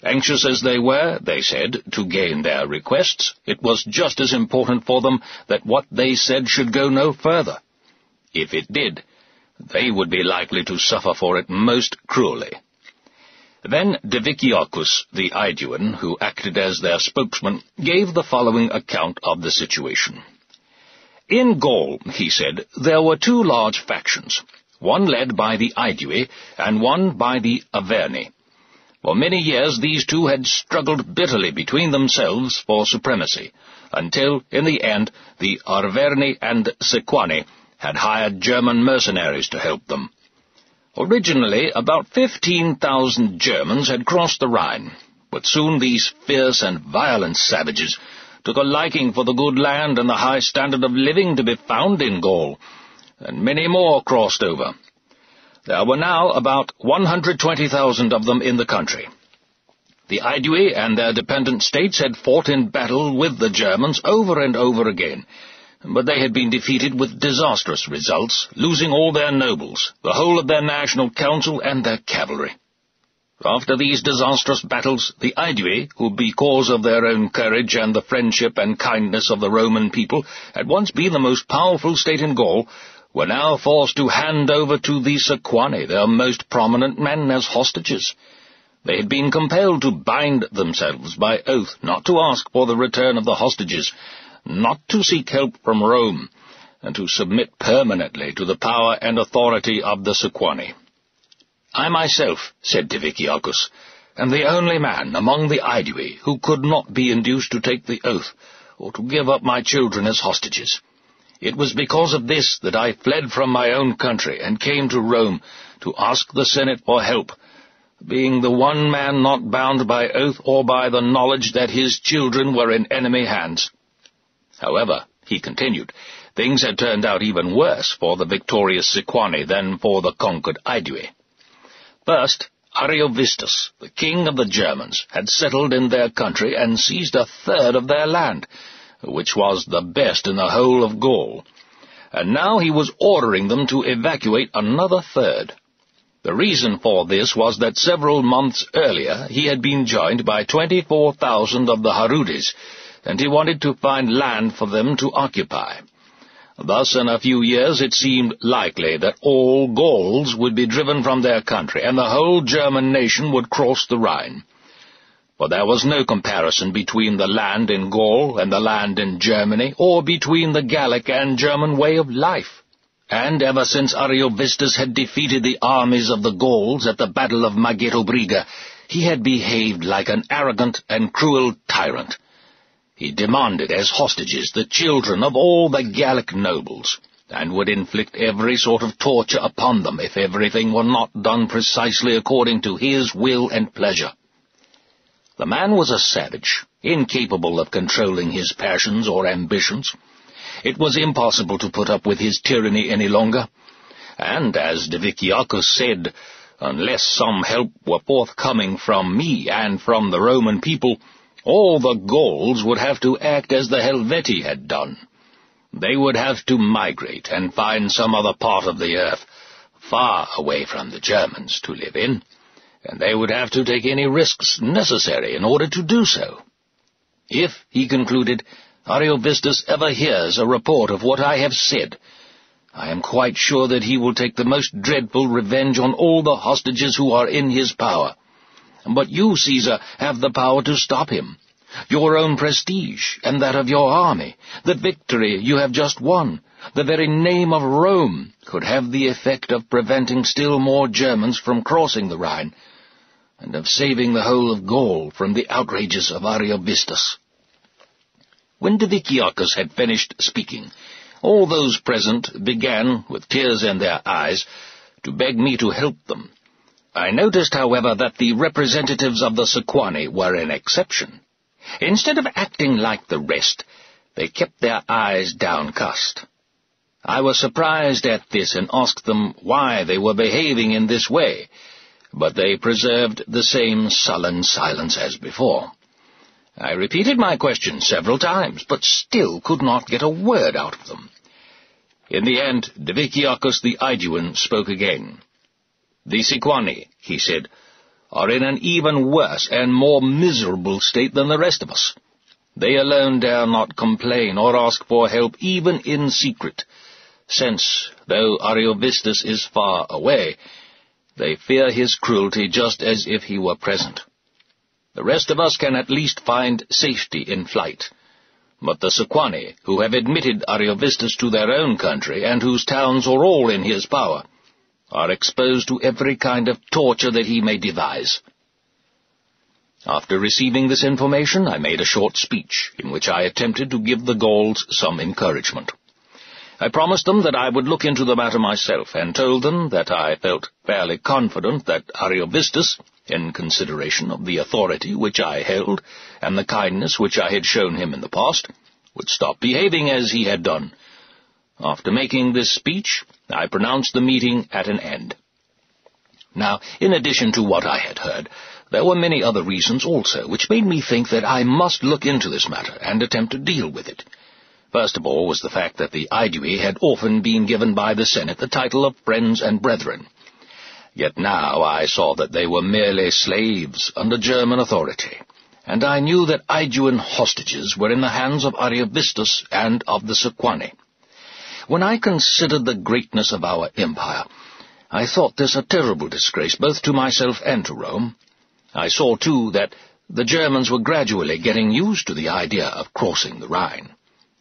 Anxious as they were, they said, to gain their requests, it was just as important for them that what they said should go no further. If it did, they would be likely to suffer for it most cruelly. Then Diviciacus, the Aeduan, who acted as their spokesman, gave the following account of the situation. In Gaul, he said, there were two large factions, one led by the Aedui and one by the Arverni. For many years these two had struggled bitterly between themselves for supremacy, until, in the end, the Arverni and Sequani had hired German mercenaries to help them. Originally, about 15,000 Germans had crossed the Rhine, but soon these fierce and violent savages took a liking for the good land and the high standard of living to be found in Gaul, and many more crossed over. There were now about 120,000 of them in the country. The Aedui and their dependent states had fought in battle with the Germans over and over again, but they had been defeated with disastrous results, losing all their nobles, the whole of their national council, and their cavalry. After these disastrous battles, the Aedui, who because of their own courage and the friendship and kindness of the Roman people had once been the most powerful state in Gaul, were now forced to hand over to the Sequani their most prominent men as hostages. They had been compelled to bind themselves by oath not to ask for the return of the hostages, not to seek help from Rome, and to submit permanently to the power and authority of the Sequani. I myself, said Diviciacus, am the only man among the Aedui who could not be induced to take the oath, or to give up my children as hostages. It was because of this that I fled from my own country and came to Rome to ask the Senate for help, being the one man not bound by oath or by the knowledge that his children were in enemy hands. However, he continued, things had turned out even worse for the victorious Sequani than for the conquered Aedui. First, Ariovistus, the king of the Germans, had settled in their country and seized a third of their land, which was the best in the whole of Gaul, and now he was ordering them to evacuate another third. The reason for this was that several months earlier he had been joined by 24,000 of the Harudes, and he wanted to find land for them to occupy. Thus, in a few years it seemed likely that all Gauls would be driven from their country, and the whole German nation would cross the Rhine. For there was no comparison between the land in Gaul and the land in Germany, or between the Gallic and German way of life. And ever since Ariovistus had defeated the armies of the Gauls at the Battle of Magerobriga, he had behaved like an arrogant and cruel tyrant. He demanded as hostages the children of all the Gallic nobles, and would inflict every sort of torture upon them if everything were not done precisely according to his will and pleasure. The man was a savage, incapable of controlling his passions or ambitions. It was impossible to put up with his tyranny any longer, and, as Diviciacus said, unless some help were forthcoming from me and from the Roman people, all the Gauls would have to act as the Helvetii had done. They would have to migrate and find some other part of the earth, far away from the Germans, to live in, and they would have to take any risks necessary in order to do so. If, he concluded, Ariovistus ever hears a report of what I have said, I am quite sure that he will take the most dreadful revenge on all the hostages who are in his power. But you, Caesar, have the power to stop him, your own prestige and that of your army, the victory you have just won, the very name of Rome, could have the effect of preventing still more Germans from crossing the Rhine, and of saving the whole of Gaul from the outrages of Ariovistus. When Diviciacus had finished speaking, all those present began, with tears in their eyes, to beg me to help them. I noticed, however, that the representatives of the Sequani were an exception. Instead of acting like the rest, they kept their eyes downcast. I was surprised at this and asked them why they were behaving in this way, but they preserved the same sullen silence as before. I repeated my question several times, but still could not get a word out of them. In the end, Diviciacus the Aeduan spoke again. The Sequani, he said, are in an even worse and more miserable state than the rest of us. They alone dare not complain or ask for help even in secret, since, though Ariovistus is far away, they fear his cruelty just as if he were present. The rest of us can at least find safety in flight. But the Sequani, who have admitted Ariovistus to their own country, and whose towns are all in his power, are exposed to every kind of torture that he may devise. After receiving this information, I made a short speech, in which I attempted to give the Gauls some encouragement. I promised them that I would look into the matter myself, and told them that I felt fairly confident that Ariovistus, in consideration of the authority which I held and the kindness which I had shown him in the past, would stop behaving as he had done. After making this speech, I pronounced the meeting at an end. Now, in addition to what I had heard, there were many other reasons also, which made me think that I must look into this matter and attempt to deal with it. First of all was the fact that the Aedui had often been given by the Senate the title of friends and brethren. Yet now I saw that they were merely slaves under German authority, and I knew that Aeduan hostages were in the hands of Ariovistus and of the Sequani. When I considered the greatness of our empire, I thought this a terrible disgrace both to myself and to Rome. I saw, too, that the Germans were gradually getting used to the idea of crossing the Rhine,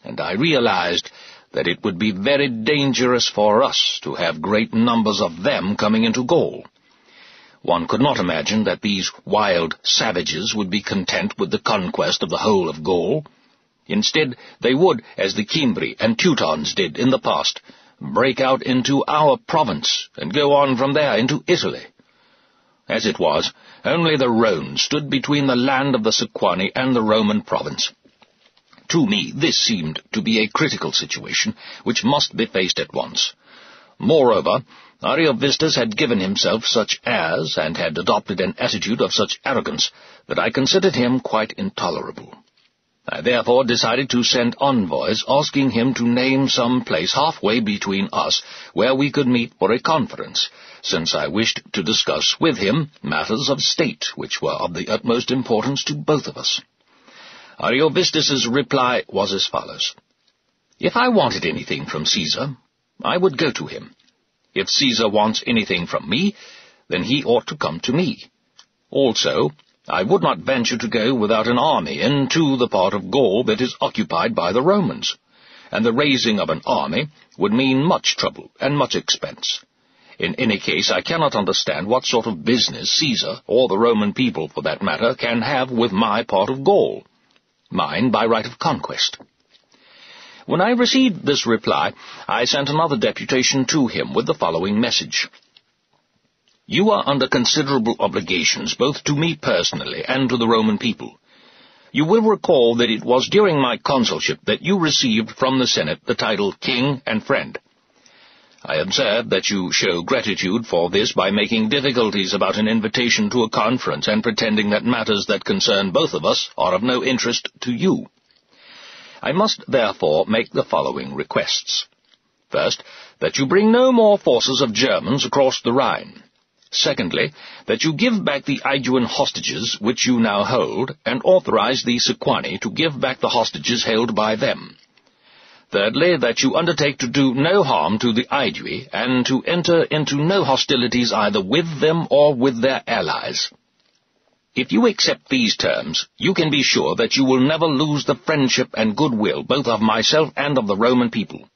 and I realized that it would be very dangerous for us to have great numbers of them coming into Gaul. One could not imagine that these wild savages would be content with the conquest of the whole of Gaul. Instead, they would, as the Cimbri and Teutons did in the past, break out into our province and go on from there into Italy. As it was, only the Rhone stood between the land of the Sequani and the Roman province. To me, this seemed to be a critical situation, which must be faced at once. Moreover, Ariovistus had given himself such airs, and had adopted an attitude of such arrogance, that I considered him quite intolerable. I therefore decided to send envoys asking him to name some place halfway between us where we could meet for a conference, since I wished to discuss with him matters of state which were of the utmost importance to both of us. Ariovistus's reply was as follows. If I wanted anything from Caesar, I would go to him. If Caesar wants anything from me, then he ought to come to me. Also, I would not venture to go without an army into the part of Gaul that is occupied by the Romans, and the raising of an army would mean much trouble and much expense. In any case, I cannot understand what sort of business Caesar, or the Roman people for that matter, can have with my part of Gaul, mine by right of conquest. When I received this reply, I sent another deputation to him with the following message. You are under considerable obligations, both to me personally and to the Roman people. You will recall that it was during my consulship that you received from the Senate the title King and Friend. I observe that you show gratitude for this by making difficulties about an invitation to a conference and pretending that matters that concern both of us are of no interest to you. I must therefore make the following requests. First, that you bring no more forces of Germans across the Rhine. Secondly, that you give back the Aeduan hostages which you now hold, and authorize the Sequani to give back the hostages held by them. Thirdly, that you undertake to do no harm to the Aedui, and to enter into no hostilities either with them or with their allies. If you accept these terms, you can be sure that you will never lose the friendship and goodwill both of myself and of the Roman people.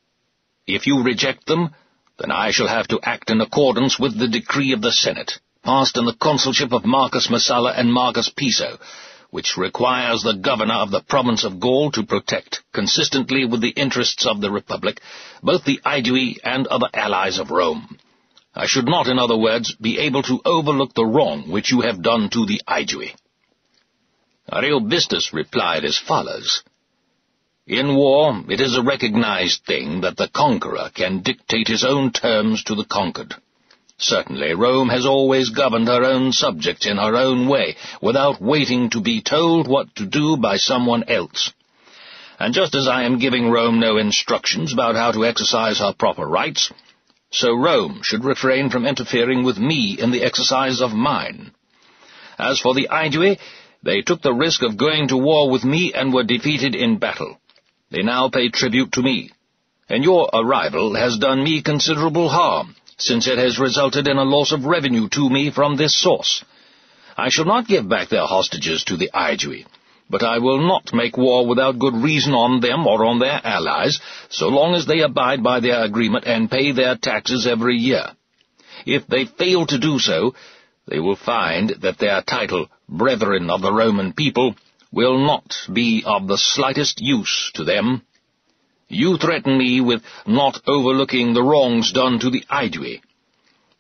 If you reject them, then I shall have to act in accordance with the decree of the Senate, passed in the consulship of Marcus Messalla and Marcus Piso, which requires the governor of the province of Gaul to protect, consistently with the interests of the Republic, both the Aedui and other allies of Rome. I should not, in other words, be able to overlook the wrong which you have done to the Aedui. Ariovistus replied as follows. In war, it is a recognized thing that the conqueror can dictate his own terms to the conquered. Certainly, Rome has always governed her own subjects in her own way, without waiting to be told what to do by someone else. And just as I am giving Rome no instructions about how to exercise her proper rights, so Rome should refrain from interfering with me in the exercise of mine. As for the Aedui, they took the risk of going to war with me and were defeated in battle. They now pay tribute to me, and your arrival has done me considerable harm, since it has resulted in a loss of revenue to me from this source. I shall not give back their hostages to the Aedui, but I will not make war without good reason on them or on their allies, so long as they abide by their agreement and pay their taxes every year. If they fail to do so, they will find that their title, Brethren of the Roman people, will not be of the slightest use to them. You threaten me with not overlooking the wrongs done to the Aedui.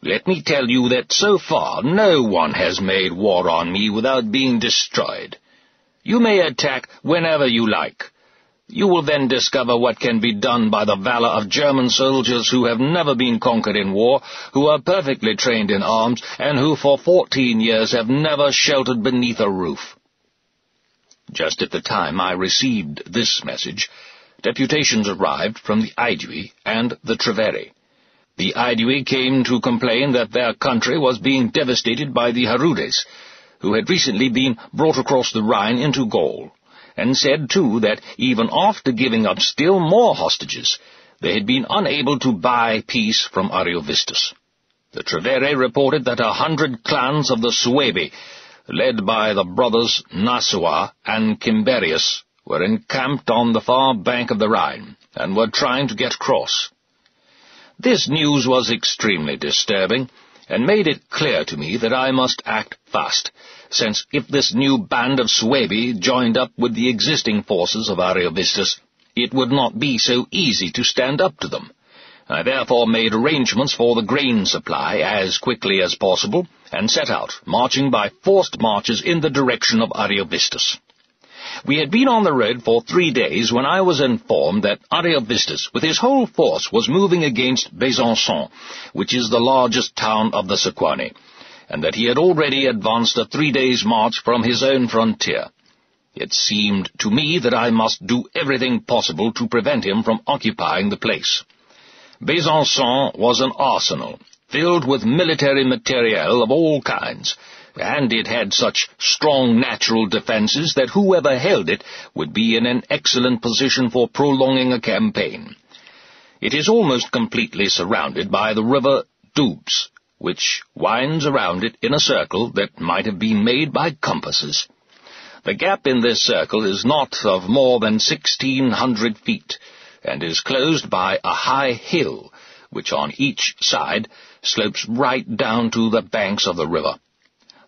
Let me tell you that so far no one has made war on me without being destroyed. You may attack whenever you like. You will then discover what can be done by the valor of German soldiers who have never been conquered in war, who are perfectly trained in arms, and who for 14 years have never sheltered beneath a roof. Just at the time I received this message, deputations arrived from the Aedui and the Treveri. The Aedui came to complain that their country was being devastated by the Harudes, who had recently been brought across the Rhine into Gaul, and said, too, that even after giving up still more hostages, they had been unable to buy peace from Ariovistus. The Treveri reported that 100 clans of the Suebi, led by the brothers Nasua and Cimberius, were encamped on the far bank of the Rhine, and were trying to get across. This news was extremely disturbing, and made it clear to me that I must act fast, since if this new band of Suebi joined up with the existing forces of Ariovistus, it would not be so easy to stand up to them. I therefore made arrangements for the grain supply as quickly as possible, and set out, marching by forced marches in the direction of Ariovistus. We had been on the road for 3 days when I was informed that Ariovistus, with his whole force, was moving against Besançon, which is the largest town of the Sequani, and that he had already advanced a 3 days' march from his own frontier. It seemed to me that I must do everything possible to prevent him from occupying the place. Besançon was an arsenal, filled with military materiel of all kinds, and it had such strong natural defences that whoever held it would be in an excellent position for prolonging a campaign. It is almost completely surrounded by the river Doubs, which winds around it in a circle that might have been made by compasses. The gap in this circle is not of more than 1,600 feet, and is closed by a high hill, which on each side slopes right down to the banks of the river.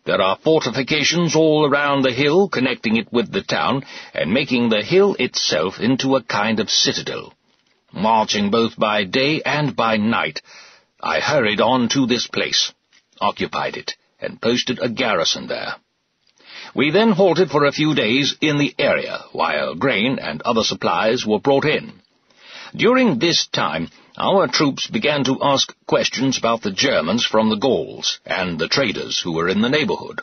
There are fortifications all around the hill connecting it with the town, and making the hill itself into a kind of citadel. Marching both by day and by night, I hurried on to this place, occupied it, and posted a garrison there. We then halted for a few days in the area, while grain and other supplies were brought in. During this time, our troops began to ask questions about the Germans from the Gauls and the traders who were in the neighborhood.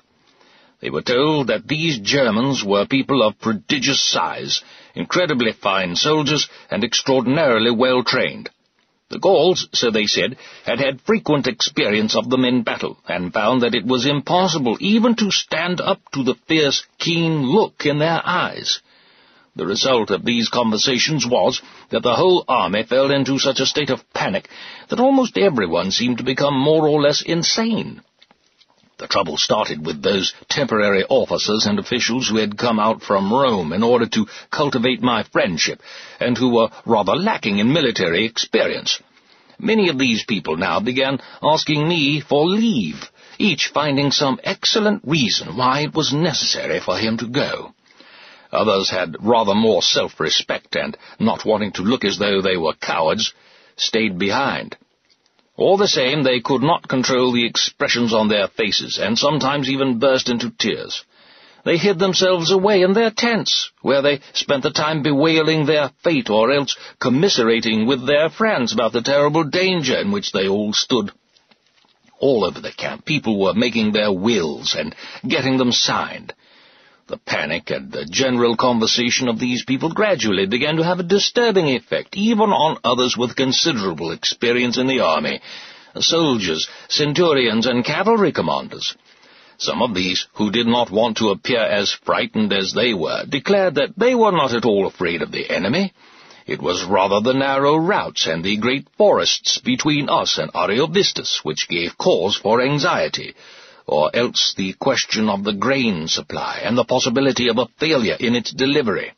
They were told that these Germans were people of prodigious size, incredibly fine soldiers, and extraordinarily well trained. The Gauls, so they said, had had frequent experience of them in battle, and found that it was impossible even to stand up to the fierce, keen look in their eyes. The result of these conversations was that the whole army fell into such a state of panic that almost everyone seemed to become more or less insane. The trouble started with those temporary officers and officials who had come out from Rome in order to cultivate my friendship, and who were rather lacking in military experience. Many of these people now began asking me for leave, each finding some excellent reason why it was necessary for him to go. Others had rather more self-respect, and, not wanting to look as though they were cowards, stayed behind. All the same, they could not control the expressions on their faces, and sometimes even burst into tears. They hid themselves away in their tents, where they spent the time bewailing their fate, or else commiserating with their friends about the terrible danger in which they all stood. All over the camp, people were making their wills and getting them signed. The panic and the general conversation of these people gradually began to have a disturbing effect, even on others with considerable experience in the army, soldiers, centurions, and cavalry commanders. Some of these, who did not want to appear as frightened as they were, declared that they were not at all afraid of the enemy. It was rather the narrow routes and the great forests between us and Ariovistus which gave cause for anxiety, or else the question of the grain supply and the possibility of a failure in its delivery.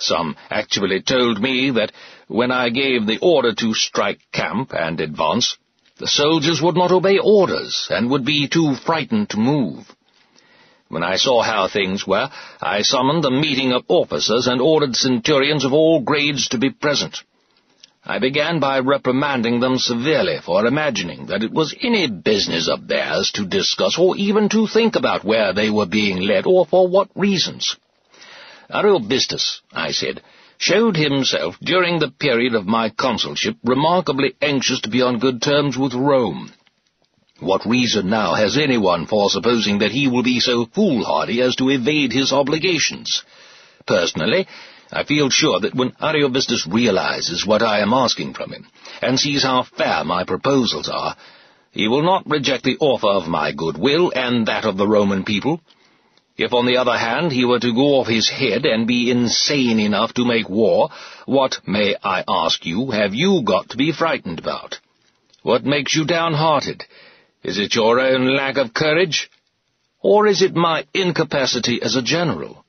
Some actually told me that when I gave the order to strike camp and advance, the soldiers would not obey orders and would be too frightened to move. When I saw how things were, I summoned a meeting of officers and ordered centurions of all grades to be present. I began by reprimanding them severely for imagining that it was any business of theirs to discuss or even to think about where they were being led or for what reasons. Ariovistus, I said, showed himself during the period of my consulship remarkably anxious to be on good terms with Rome. What reason now has anyone for supposing that he will be so foolhardy as to evade his obligations? Personally, I feel sure that when Ariovistus realizes what I am asking from him, and sees how fair my proposals are, he will not reject the offer of my goodwill and that of the Roman people. If, on the other hand, he were to go off his head and be insane enough to make war, what, may I ask you, have you got to be frightened about? What makes you downhearted? Is it your own lack of courage? Or is it my incapacity as a general?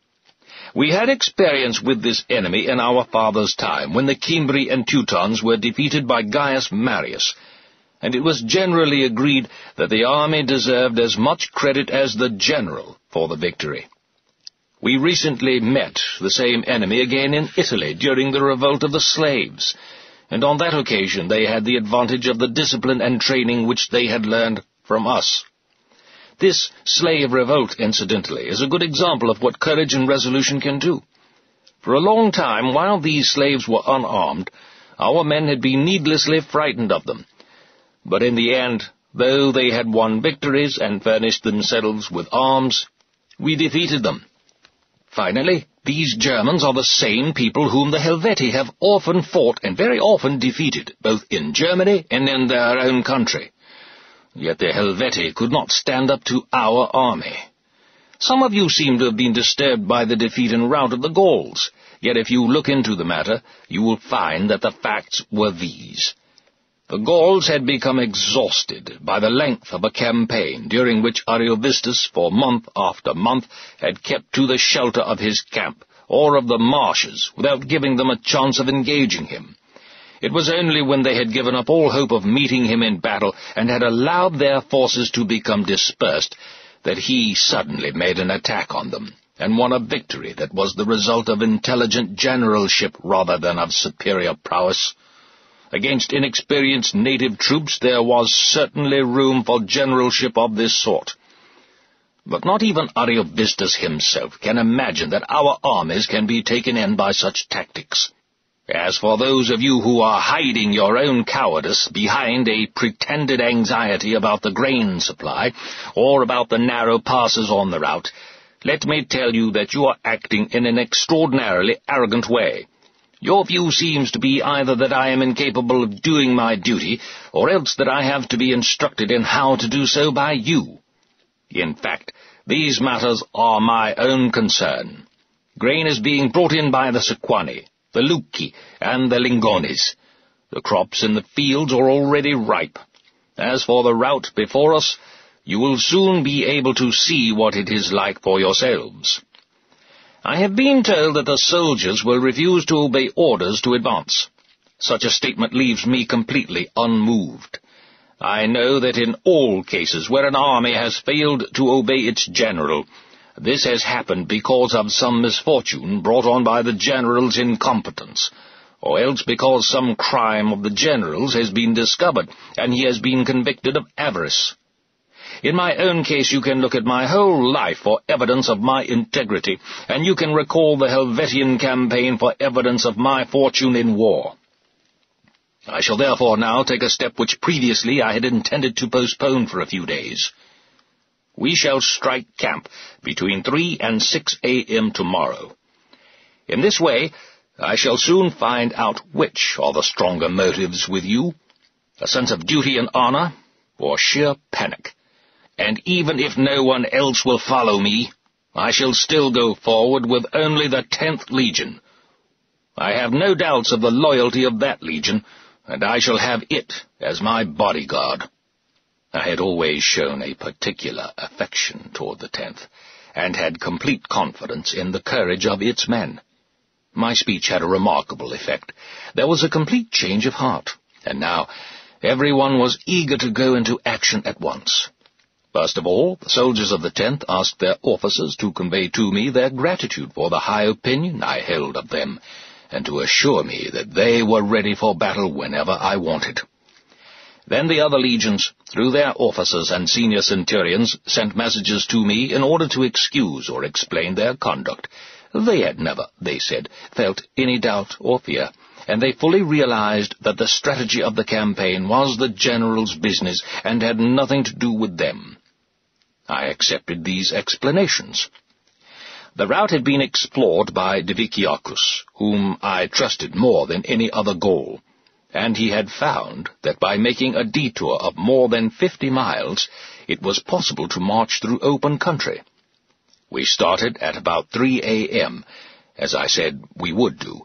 We had experience with this enemy in our father's time, when the Cimbri and Teutons were defeated by Gaius Marius, and it was generally agreed that the army deserved as much credit as the general for the victory. We recently met the same enemy again in Italy during the revolt of the slaves, and on that occasion they had the advantage of the discipline and training which they had learned from us. This slave revolt, incidentally, is a good example of what courage and resolution can do. For a long time, while these slaves were unarmed, our men had been needlessly frightened of them. But in the end, though they had won victories and furnished themselves with arms, we defeated them. Finally, these Germans are the same people whom the Helvetii have often fought and very often defeated, both in Germany and in their own country. Yet the Helvetii could not stand up to our army. Some of you seem to have been disturbed by the defeat and rout of the Gauls, yet if you look into the matter, you will find that the facts were these. The Gauls had become exhausted by the length of a campaign, during which Ariovistus, for month after month, had kept to the shelter of his camp, or of the marshes, without giving them a chance of engaging him. It was only when they had given up all hope of meeting him in battle, and had allowed their forces to become dispersed, that he suddenly made an attack on them, and won a victory that was the result of intelligent generalship rather than of superior prowess. Against inexperienced native troops there was certainly room for generalship of this sort. But not even Ariovistus himself can imagine that our armies can be taken in by such tactics. As for those of you who are hiding your own cowardice behind a pretended anxiety about the grain supply, or about the narrow passes on the route, let me tell you that you are acting in an extraordinarily arrogant way. Your view seems to be either that I am incapable of doing my duty, or else that I have to be instructed in how to do so by you. In fact, these matters are my own concern. Grain is being brought in by the Sequani, the Lucci, and the Lingones. The crops in the fields are already ripe. As for the route before us, you will soon be able to see what it is like for yourselves. I have been told that the soldiers will refuse to obey orders to advance. Such a statement leaves me completely unmoved. I know that in all cases where an army has failed to obey its general, this has happened because of some misfortune brought on by the general's incompetence, or else because some crime of the general's has been discovered, and he has been convicted of avarice. In my own case you can look at my whole life for evidence of my integrity, and you can recall the Helvetian campaign for evidence of my fortune in war. I shall therefore now take a step which previously I had intended to postpone for a few days. We shall strike camp between 3 and 6 a.m. tomorrow. In this way I shall soon find out which are the stronger motives with you, a sense of duty and honor, or sheer panic. And even if no one else will follow me, I shall still go forward with only the 10th Legion. I have no doubts of the loyalty of that legion, and I shall have it as my bodyguard. I had always shown a particular affection toward the 10th, and had complete confidence in the courage of its men. My speech had a remarkable effect. There was a complete change of heart, and now everyone was eager to go into action at once. First of all, the soldiers of the 10th asked their officers to convey to me their gratitude for the high opinion I held of them, and to assure me that they were ready for battle whenever I wanted. Then the other legions, through their officers and senior centurions, sent messages to me in order to excuse or explain their conduct. They had never, they said, felt any doubt or fear, and they fully realized that the strategy of the campaign was the general's business and had nothing to do with them. I accepted these explanations. The route had been explored by Diviciacus, whom I trusted more than any other Gaul, and he had found that by making a detour of more than 50 miles, it was possible to march through open country. We started at about 3 a.m., as I said we would do,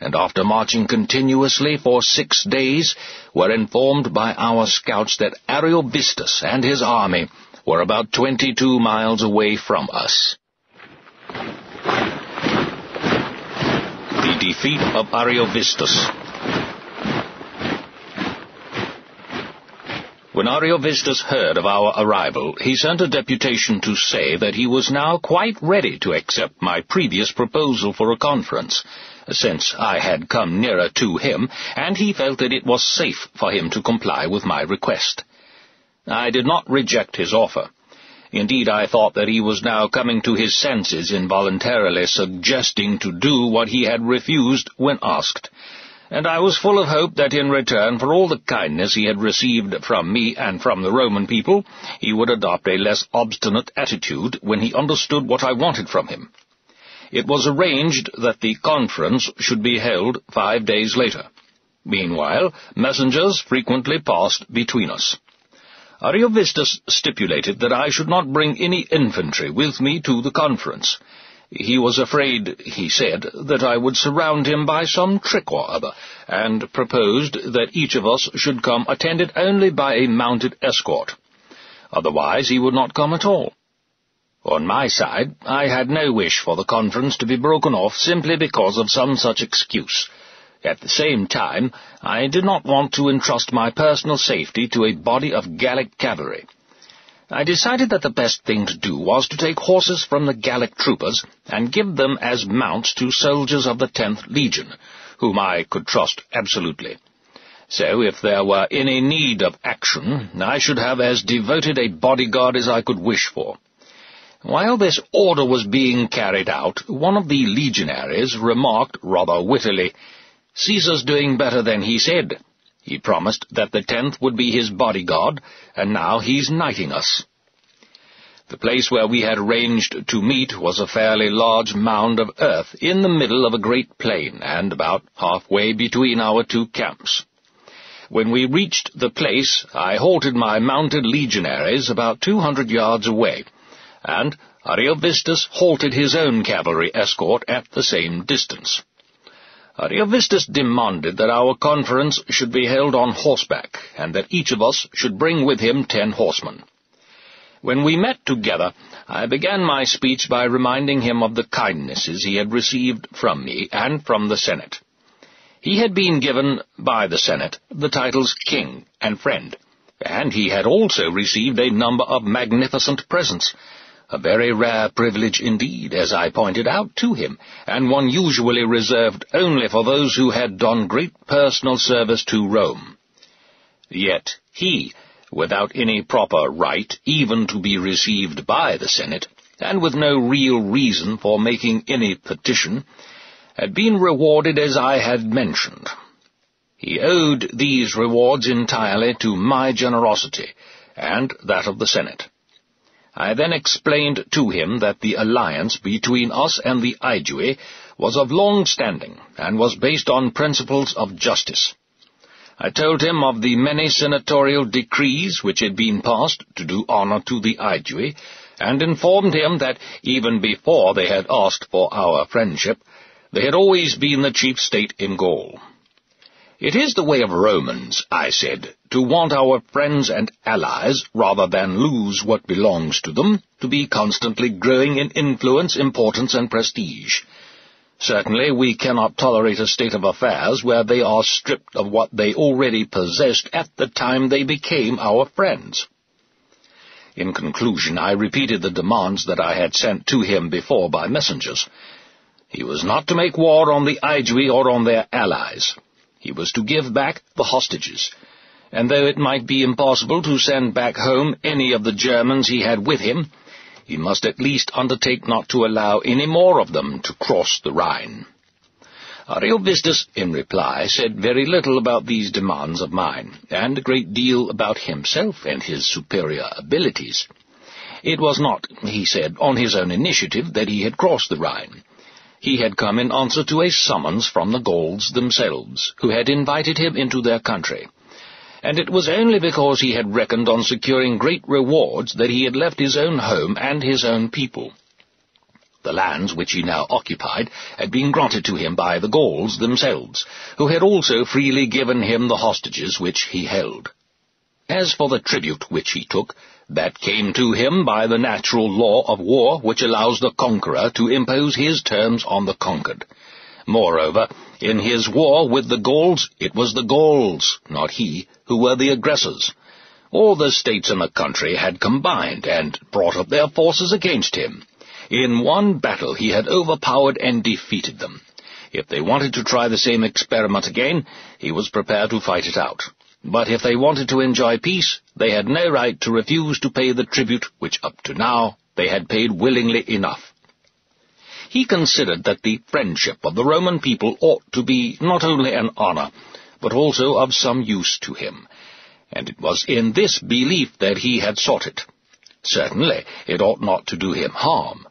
and after marching continuously for 6 days, were informed by our scouts that Ariovistus and his army were about 22 miles away from us. The defeat of Ariovistus. When Ariovistus heard of our arrival, he sent a deputation to say that he was now quite ready to accept my previous proposal for a conference, since I had come nearer to him, and he felt that it was safe for him to comply with my request. I did not reject his offer. Indeed, I thought that he was now coming to his senses, involuntarily suggesting to do what he had refused when asked, and I was full of hope that in return for all the kindness he had received from me and from the Roman people, he would adopt a less obstinate attitude when he understood what I wanted from him. It was arranged that the conference should be held 5 days later. Meanwhile, messengers frequently passed between us. Ariovistus stipulated that I should not bring any infantry with me to the conference. He was afraid, he said, that I would surround him by some trick or other, and proposed that each of us should come attended only by a mounted escort. Otherwise he would not come at all. On my side, I had no wish for the conference to be broken off simply because of some such excuse. At the same time, I did not want to entrust my personal safety to a body of Gallic cavalry. I decided that the best thing to do was to take horses from the Gallic troopers and give them as mounts to soldiers of the 10th Legion, whom I could trust absolutely. So if there were any need of action, I should have as devoted a bodyguard as I could wish for. While this order was being carried out, one of the legionaries remarked rather wittily, "Caesar's doing better than he said. He promised that the 10th would be his bodyguard, and now he's knighting us." The place where we had arranged to meet was a fairly large mound of earth in the middle of a great plain, and about halfway between our two camps. When we reached the place, I halted my mounted legionaries about 200 yards away, and Ariovistus halted his own cavalry escort at the same distance. Ariovistus demanded that our conference should be held on horseback, and that each of us should bring with him 10 horsemen. When we met together, I began my speech by reminding him of the kindnesses he had received from me and from the Senate. He had been given, by the Senate, the titles king and friend, and he had also received a number of magnificent presents, a very rare privilege indeed, as I pointed out to him, and one usually reserved only for those who had done great personal service to Rome. Yet he, without any proper right even to be received by the Senate, and with no real reason for making any petition, had been rewarded as I had mentioned. He owed these rewards entirely to my generosity, and that of the Senate. I then explained to him that the alliance between us and the Aedui was of long standing, and was based on principles of justice. I told him of the many senatorial decrees which had been passed to do honour to the Aedui, and informed him that even before they had asked for our friendship, they had always been the chief state in Gaul. "It is the way of Romans," I said, "to want our friends and allies, rather than lose what belongs to them, to be constantly growing in influence, importance, and prestige. Certainly we cannot tolerate a state of affairs where they are stripped of what they already possessed at the time they became our friends." In conclusion, I repeated the demands that I had sent to him before by messengers. He was not to make war on the Aedui or on their allies. He was to give back the hostages, and though it might be impossible to send back home any of the Germans he had with him, he must at least undertake not to allow any more of them to cross the Rhine. Ariovistus, in reply, said very little about these demands of mine, and a great deal about himself and his superior abilities. It was not, he said, on his own initiative that he had crossed the Rhine. He had come in answer to a summons from the Gauls themselves, who had invited him into their country, and it was only because he had reckoned on securing great rewards that he had left his own home and his own people. The lands which he now occupied had been granted to him by the Gauls themselves, who had also freely given him the hostages which he held. As for the tribute which he took, that came to him by the natural law of war, which allows the conqueror to impose his terms on the conquered. Moreover, in his war with the Gauls, it was the Gauls, not he, who were the aggressors. All the states in the country had combined and brought up their forces against him. In one battle he had overpowered and defeated them. If they wanted to try the same experiment again, he was prepared to fight it out. But if they wanted to enjoy peace, they had no right to refuse to pay the tribute which up to now they had paid willingly enough. He considered that the friendship of the Roman people ought to be not only an honour, but also of some use to him, and it was in this belief that he had sought it. Certainly it ought not to do him harm,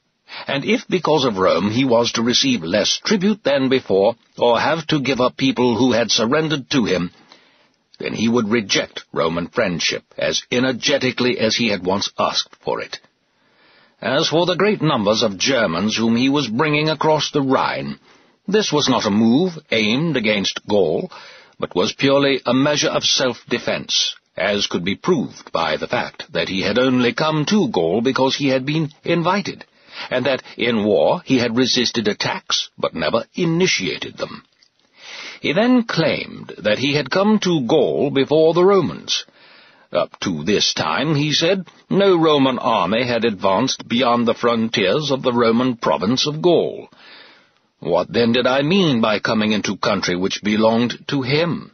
and if because of Rome he was to receive less tribute than before, or have to give up people who had surrendered to him, then he would reject Roman friendship as energetically as he had once asked for it. As for the great numbers of Germans whom he was bringing across the Rhine, this was not a move aimed against Gaul, but was purely a measure of self-defence, as could be proved by the fact that he had only come to Gaul because he had been invited, and that in war he had resisted attacks but never initiated them. He then claimed that he had come to Gaul before the Romans, Up to this time, he said, no Roman army had advanced beyond the frontiers of the Roman province of Gaul. What then did I mean by coming into country which belonged to him?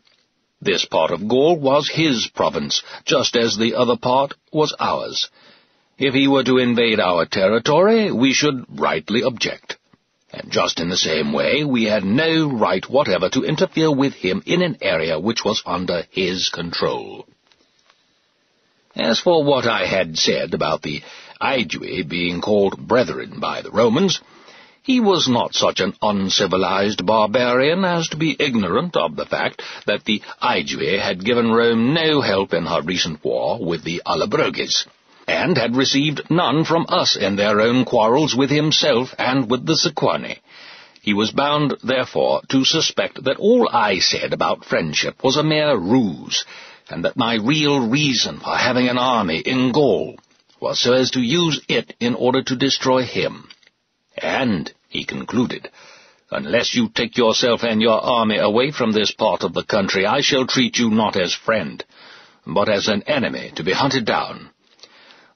This part of Gaul was his province, just as the other part was ours. If he were to invade our territory, we should rightly object. And just in the same way, we had no right whatever to interfere with him in an area which was under his control. As for what I had said about the Aedui being called brethren by the Romans, he was not such an uncivilized barbarian as to be ignorant of the fact that the Aedui had given Rome no help in her recent war with the Allobroges, and had received none from us in their own quarrels with himself and with the Sequani. He was bound, therefore, to suspect that all I said about friendship was a mere ruse, and that my real reason for having an army in Gaul was so as to use it in order to destroy him. And, he concluded, unless you take yourself and your army away from this part of the country, I shall treat you not as friend, but as an enemy to be hunted down.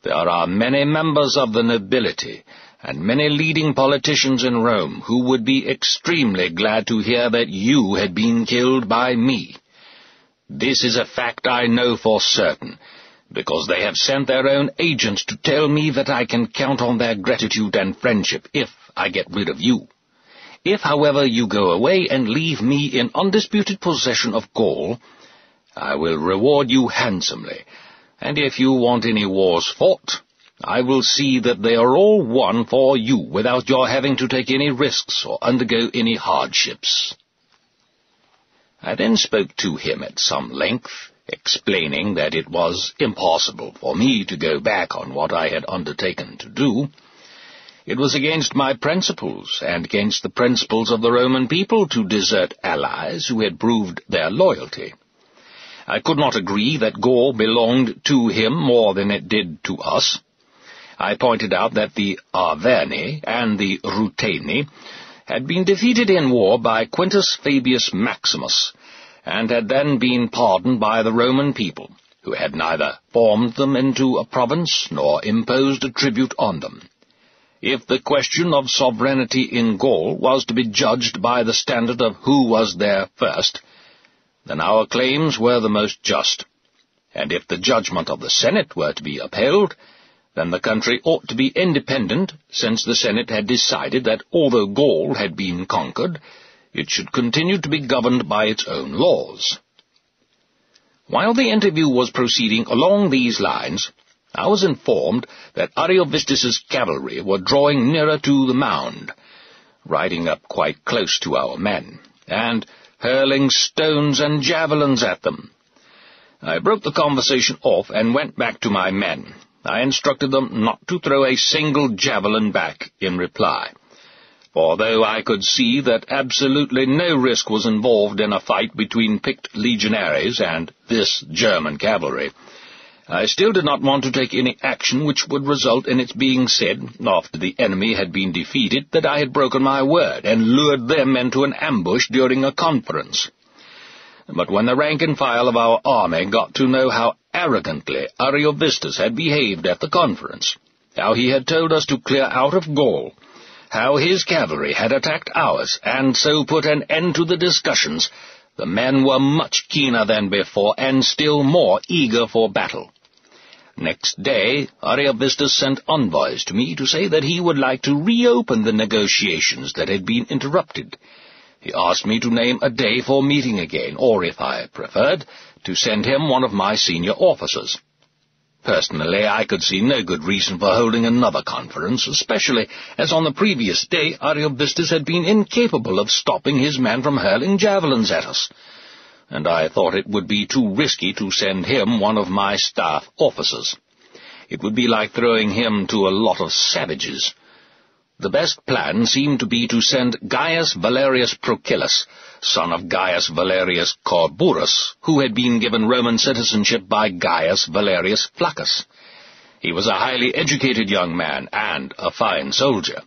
There are many members of the nobility and many leading politicians in Rome who would be extremely glad to hear that you had been killed by me. This is a fact I know for certain, because they have sent their own agents to tell me that I can count on their gratitude and friendship if I get rid of you. If, however, you go away and leave me in undisputed possession of Gaul, I will reward you handsomely, and if you want any wars fought, I will see that they are all won for you without your having to take any risks or undergo any hardships. I then spoke to him at some length, explaining that it was impossible for me to go back on what I had undertaken to do. It was against my principles and against the principles of the Roman people to desert allies who had proved their loyalty. I could not agree that Gaul belonged to him more than it did to us. I pointed out that the Arverni and the Ruteni had been defeated in war by Quintus Fabius Maximus, and had then been pardoned by the Roman people, who had neither formed them into a province nor imposed a tribute on them. If the question of sovereignty in Gaul was to be judged by the standard of who was there first, then our claims were the most just, and if the judgment of the Senate were to be upheld, then the country ought to be independent, since the Senate had decided that although Gaul had been conquered, it should continue to be governed by its own laws. While the interview was proceeding along these lines, I was informed that Ariovistus's cavalry were drawing nearer to the mound, riding up quite close to our men, and hurling stones and javelins at them. I broke the conversation off and went back to my men. I instructed them not to throw a single javelin back in reply, for though I could see that absolutely no risk was involved in a fight between picked legionaries and this German cavalry, I still did not want to take any action which would result in its being said, after the enemy had been defeated, that I had broken my word and lured them into an ambush during a conference. But when the rank and file of our army got to know how arrogantly Ariovistus had behaved at the conference, how he had told us to clear out of Gaul, how his cavalry had attacked ours and so put an end to the discussions, the men were much keener than before and still more eager for battle. Next day, Ariovistus sent envoys to me to say that he would like to reopen the negotiations that had been interrupted. He asked me to name a day for meeting again, or, if I preferred, to send him one of my senior officers. Personally, I could see no good reason for holding another conference, especially as on the previous day Ariovistus had been incapable of stopping his men from hurling javelins at us, and I thought it would be too risky to send him one of my staff officers. It would be like throwing him to a lot of savages. The best plan seemed to be to send Gaius Valerius Proculus, son of Gaius Valerius Corburus, who had been given Roman citizenship by Gaius Valerius Flaccus. He was a highly educated young man and a fine soldier.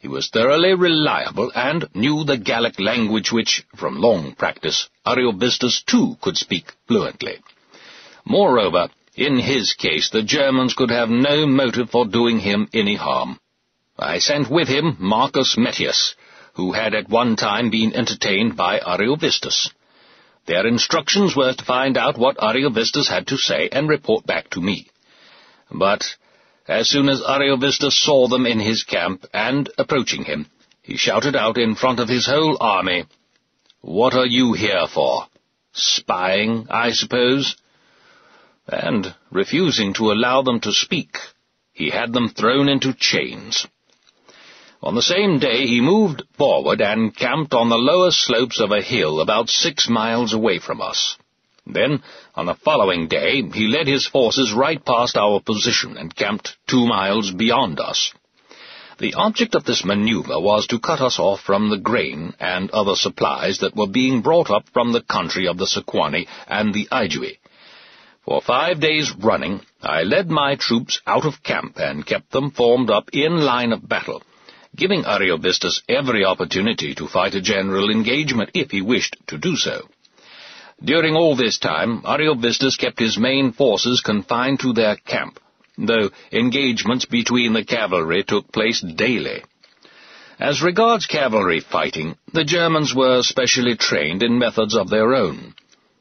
He was thoroughly reliable and knew the Gallic language which, from long practice, Ariovistus too could speak fluently. Moreover, In his case the Germans could have no motive for doing him any harm. I sent with him Marcus Metius, who had at one time been entertained by Ariovistus. Their instructions were to find out what Ariovistus had to say and report back to me. But as soon as Ariovistus saw them in his camp and approaching him, he shouted out in front of his whole army, "What are you here for? Spying, I suppose?" And, refusing to allow them to speak, he had them thrown into chains. On the same day he moved forward and camped on the lower slopes of a hill about 6 miles away from us. Then, on the following day, he led his forces right past our position and camped 2 miles beyond us. The object of this maneuver was to cut us off from the grain and other supplies that were being brought up from the country of the Sequani and the Aedui. For 5 days running, I led my troops out of camp and kept them formed up in line of battle, giving Ariovistus every opportunity to fight a general engagement if he wished to do so. During all this time, Ariovistus kept his main forces confined to their camp, though engagements between the cavalry took place daily. As regards cavalry fighting, the Germans were specially trained in methods of their own.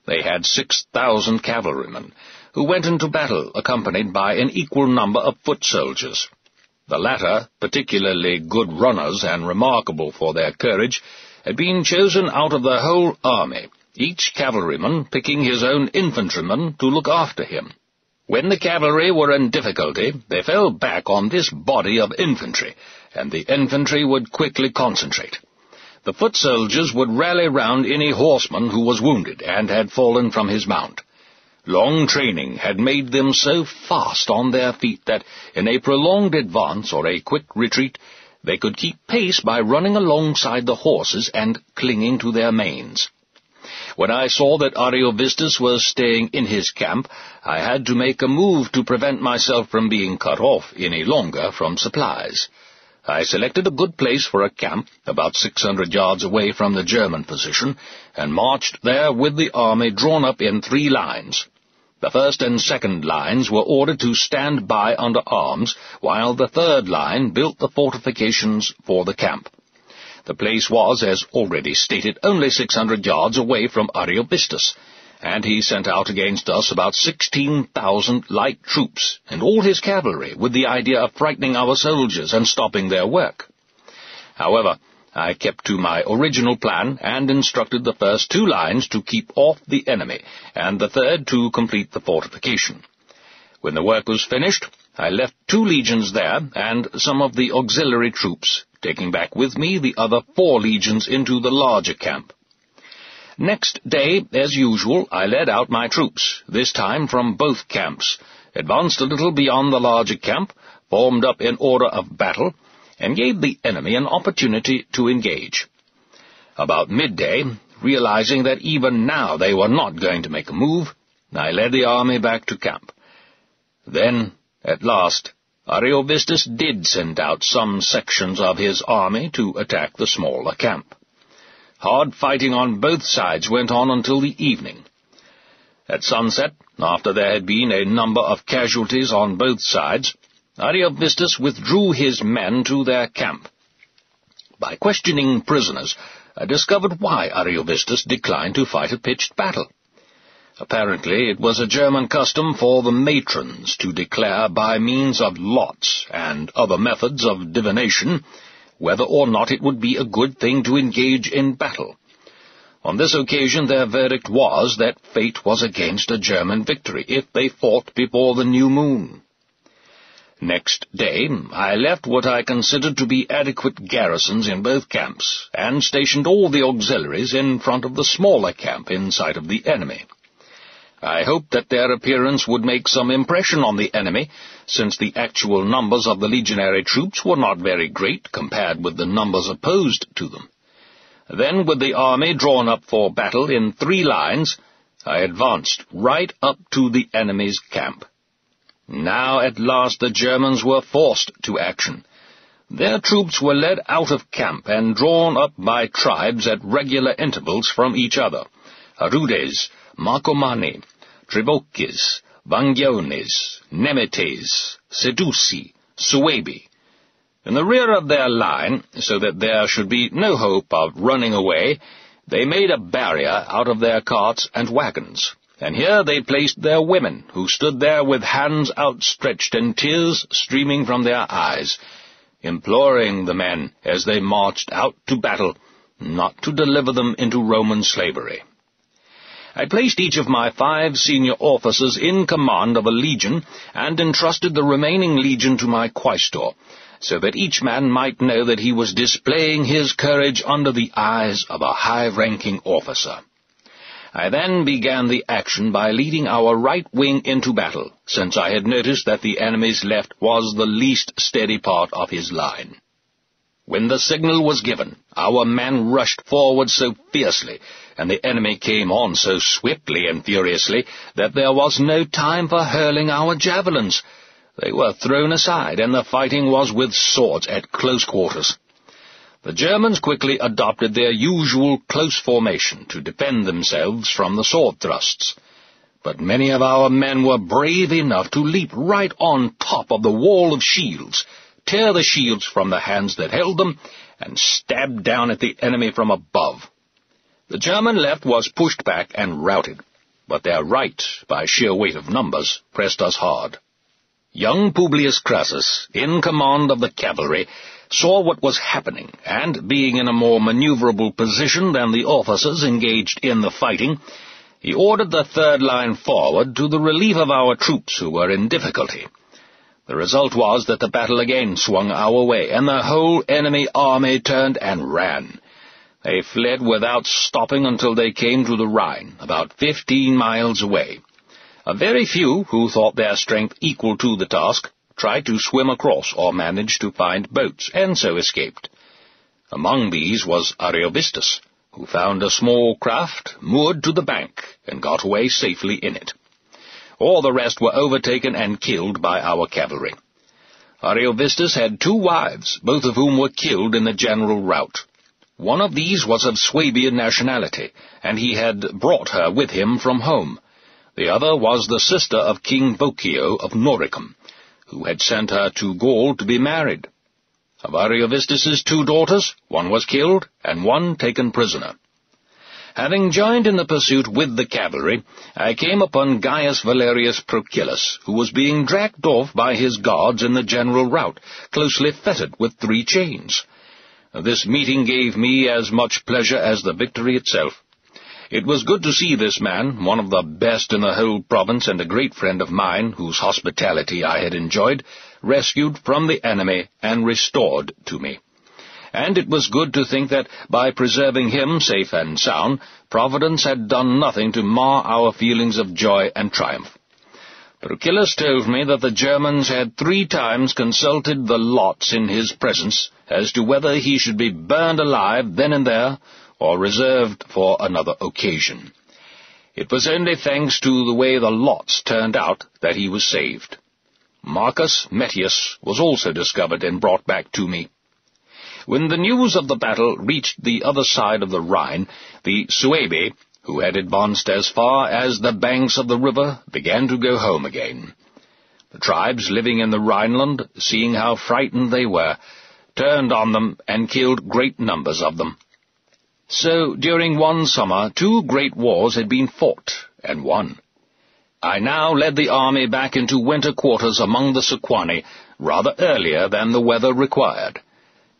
They had 6,000 cavalrymen, who went into battle accompanied by an equal number of foot soldiers. The latter, particularly good runners and remarkable for their courage, had been chosen out of the whole army, each cavalryman picking his own infantryman to look after him. When the cavalry were in difficulty, they fell back on this body of infantry, and the infantry would quickly concentrate. The foot soldiers would rally round any horseman who was wounded and had fallen from his mount. Long training had made them so fast on their feet that, in a prolonged advance or a quick retreat, they could keep pace by running alongside the horses and clinging to their manes. When I saw that Ariovistus was staying in his camp, I had to make a move to prevent myself from being cut off any longer from supplies. I selected a good place for a camp, about 600 yards away from the German position, and marched there with the army drawn up in 3 lines. The first and second lines were ordered to stand by under arms, while the third line built the fortifications for the camp. The place was, as already stated, only 600 yards away from Ariovistus, and he sent out against us about 16,000 light troops and all his cavalry with the idea of frightening our soldiers and stopping their work. However, I kept to my original plan and instructed the first 2 lines to keep off the enemy, and the third to complete the fortification. When the work was finished, I left 2 legions there and some of the auxiliary troops, taking back with me the other 4 legions into the larger camp. Next day, as usual, I led out my troops, this time from both camps, advanced a little beyond the larger camp, formed up in order of battle, and gave the enemy an opportunity to engage. About midday, realizing that even now they were not going to make a move, I led the army back to camp. Then, at last, Ariovistus did send out some sections of his army to attack the smaller camp. Hard fighting on both sides went on until the evening. At sunset, after there had been a number of casualties on both sides, Ariovistus withdrew his men to their camp. By questioning prisoners, I discovered why Ariovistus declined to fight a pitched battle. Apparently it was a German custom for the matrons to declare by means of lots and other methods of divination whether or not it would be a good thing to engage in battle. On this occasion their verdict was that fate was against a German victory if they fought before the new moon. Next day I left what I considered to be adequate garrisons in both camps, and stationed all the auxiliaries in front of the smaller camp in sight of the enemy. I hoped that their appearance would make some impression on the enemy, since the actual numbers of the legionary troops were not very great compared with the numbers opposed to them. Then, with the army drawn up for battle in 3 lines, I advanced right up to the enemy's camp. Now at last the Germans were forced to action. Their troops were led out of camp and drawn up by tribes at regular intervals from each other: Harudes, Marcomanni, Tribocis, Vangiones, Nemetes, Seduci, Suebi, in the rear of their line, so that there should be no hope of running away, they made a barrier out of their carts and wagons, and here they placed their women, who stood there with hands outstretched and tears streaming from their eyes, imploring the men, as they marched out to battle, not to deliver them into Roman slavery. I placed each of my 5 senior officers in command of a legion, and entrusted the remaining legion to my quaestor, so that each man might know that he was displaying his courage under the eyes of a high-ranking officer. I then began the action by leading our right wing into battle, since I had noticed that the enemy's left was the least steady part of his line. When the signal was given, our men rushed forward so fiercely, and the enemy came on so swiftly and furiously, that there was no time for hurling our javelins. They were thrown aside, and the fighting was with swords at close quarters. The Germans quickly adopted their usual close formation to defend themselves from the sword thrusts. But many of our men were brave enough to leap right on top of the wall of shields, tear the shields from the hands that held them, and stab down at the enemy from above. The German left was pushed back and routed, but their right, by sheer weight of numbers, pressed us hard. Young Publius Crassus, in command of the cavalry, saw what was happening, and, being in a more maneuverable position than the officers engaged in the fighting, he ordered the third line forward to the relief of our troops who were in difficulty. The result was that the battle again swung our way, and the whole enemy army turned and ran. They fled without stopping until they came to the Rhine, about 15 miles away. A very few, who thought their strength equal to the task, tried to swim across or managed to find boats, and so escaped. Among these was Ariovistus, who found a small craft moored to the bank and got away safely in it. All the rest were overtaken and killed by our cavalry. Ariovistus had 2 wives, both of whom were killed in the general rout. One of these was of Swabian nationality, and he had brought her with him from home. The other was the sister of King Vocio of Noricum, who had sent her to Gaul to be married. Of Ariovistus's 2 daughters, one was killed, and one taken prisoner. Having joined in the pursuit with the cavalry, I came upon Gaius Valerius Proculus, who was being dragged off by his guards in the general rout, closely fettered with 3 chains. This meeting gave me as much pleasure as the victory itself. It was good to see this man, one of the best in the whole province and a great friend of mine, whose hospitality I had enjoyed, rescued from the enemy and restored to me. And it was good to think that, by preserving him safe and sound, Providence had done nothing to mar our feelings of joy and triumph. Proculus told me that the Germans had 3 times consulted the lots in his presence as to whether he should be burned alive then and there, or reserved for another occasion. It was only thanks to the way the lots turned out that he was saved. Marcus Metius was also discovered and brought back to me. When the news of the battle reached the other side of the Rhine, the Suebi, who had advanced as far as the banks of the river, began to go home again. The tribes living in the Rhineland, seeing how frightened they were, turned on them and killed great numbers of them. So, during one summer, 2 great wars had been fought, and won. I now led the army back into winter quarters among the Sequani, rather earlier than the weather required.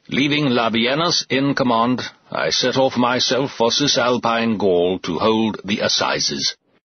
Leaving Labienus in command, I set off myself for Cisalpine Gaul to hold the assizes.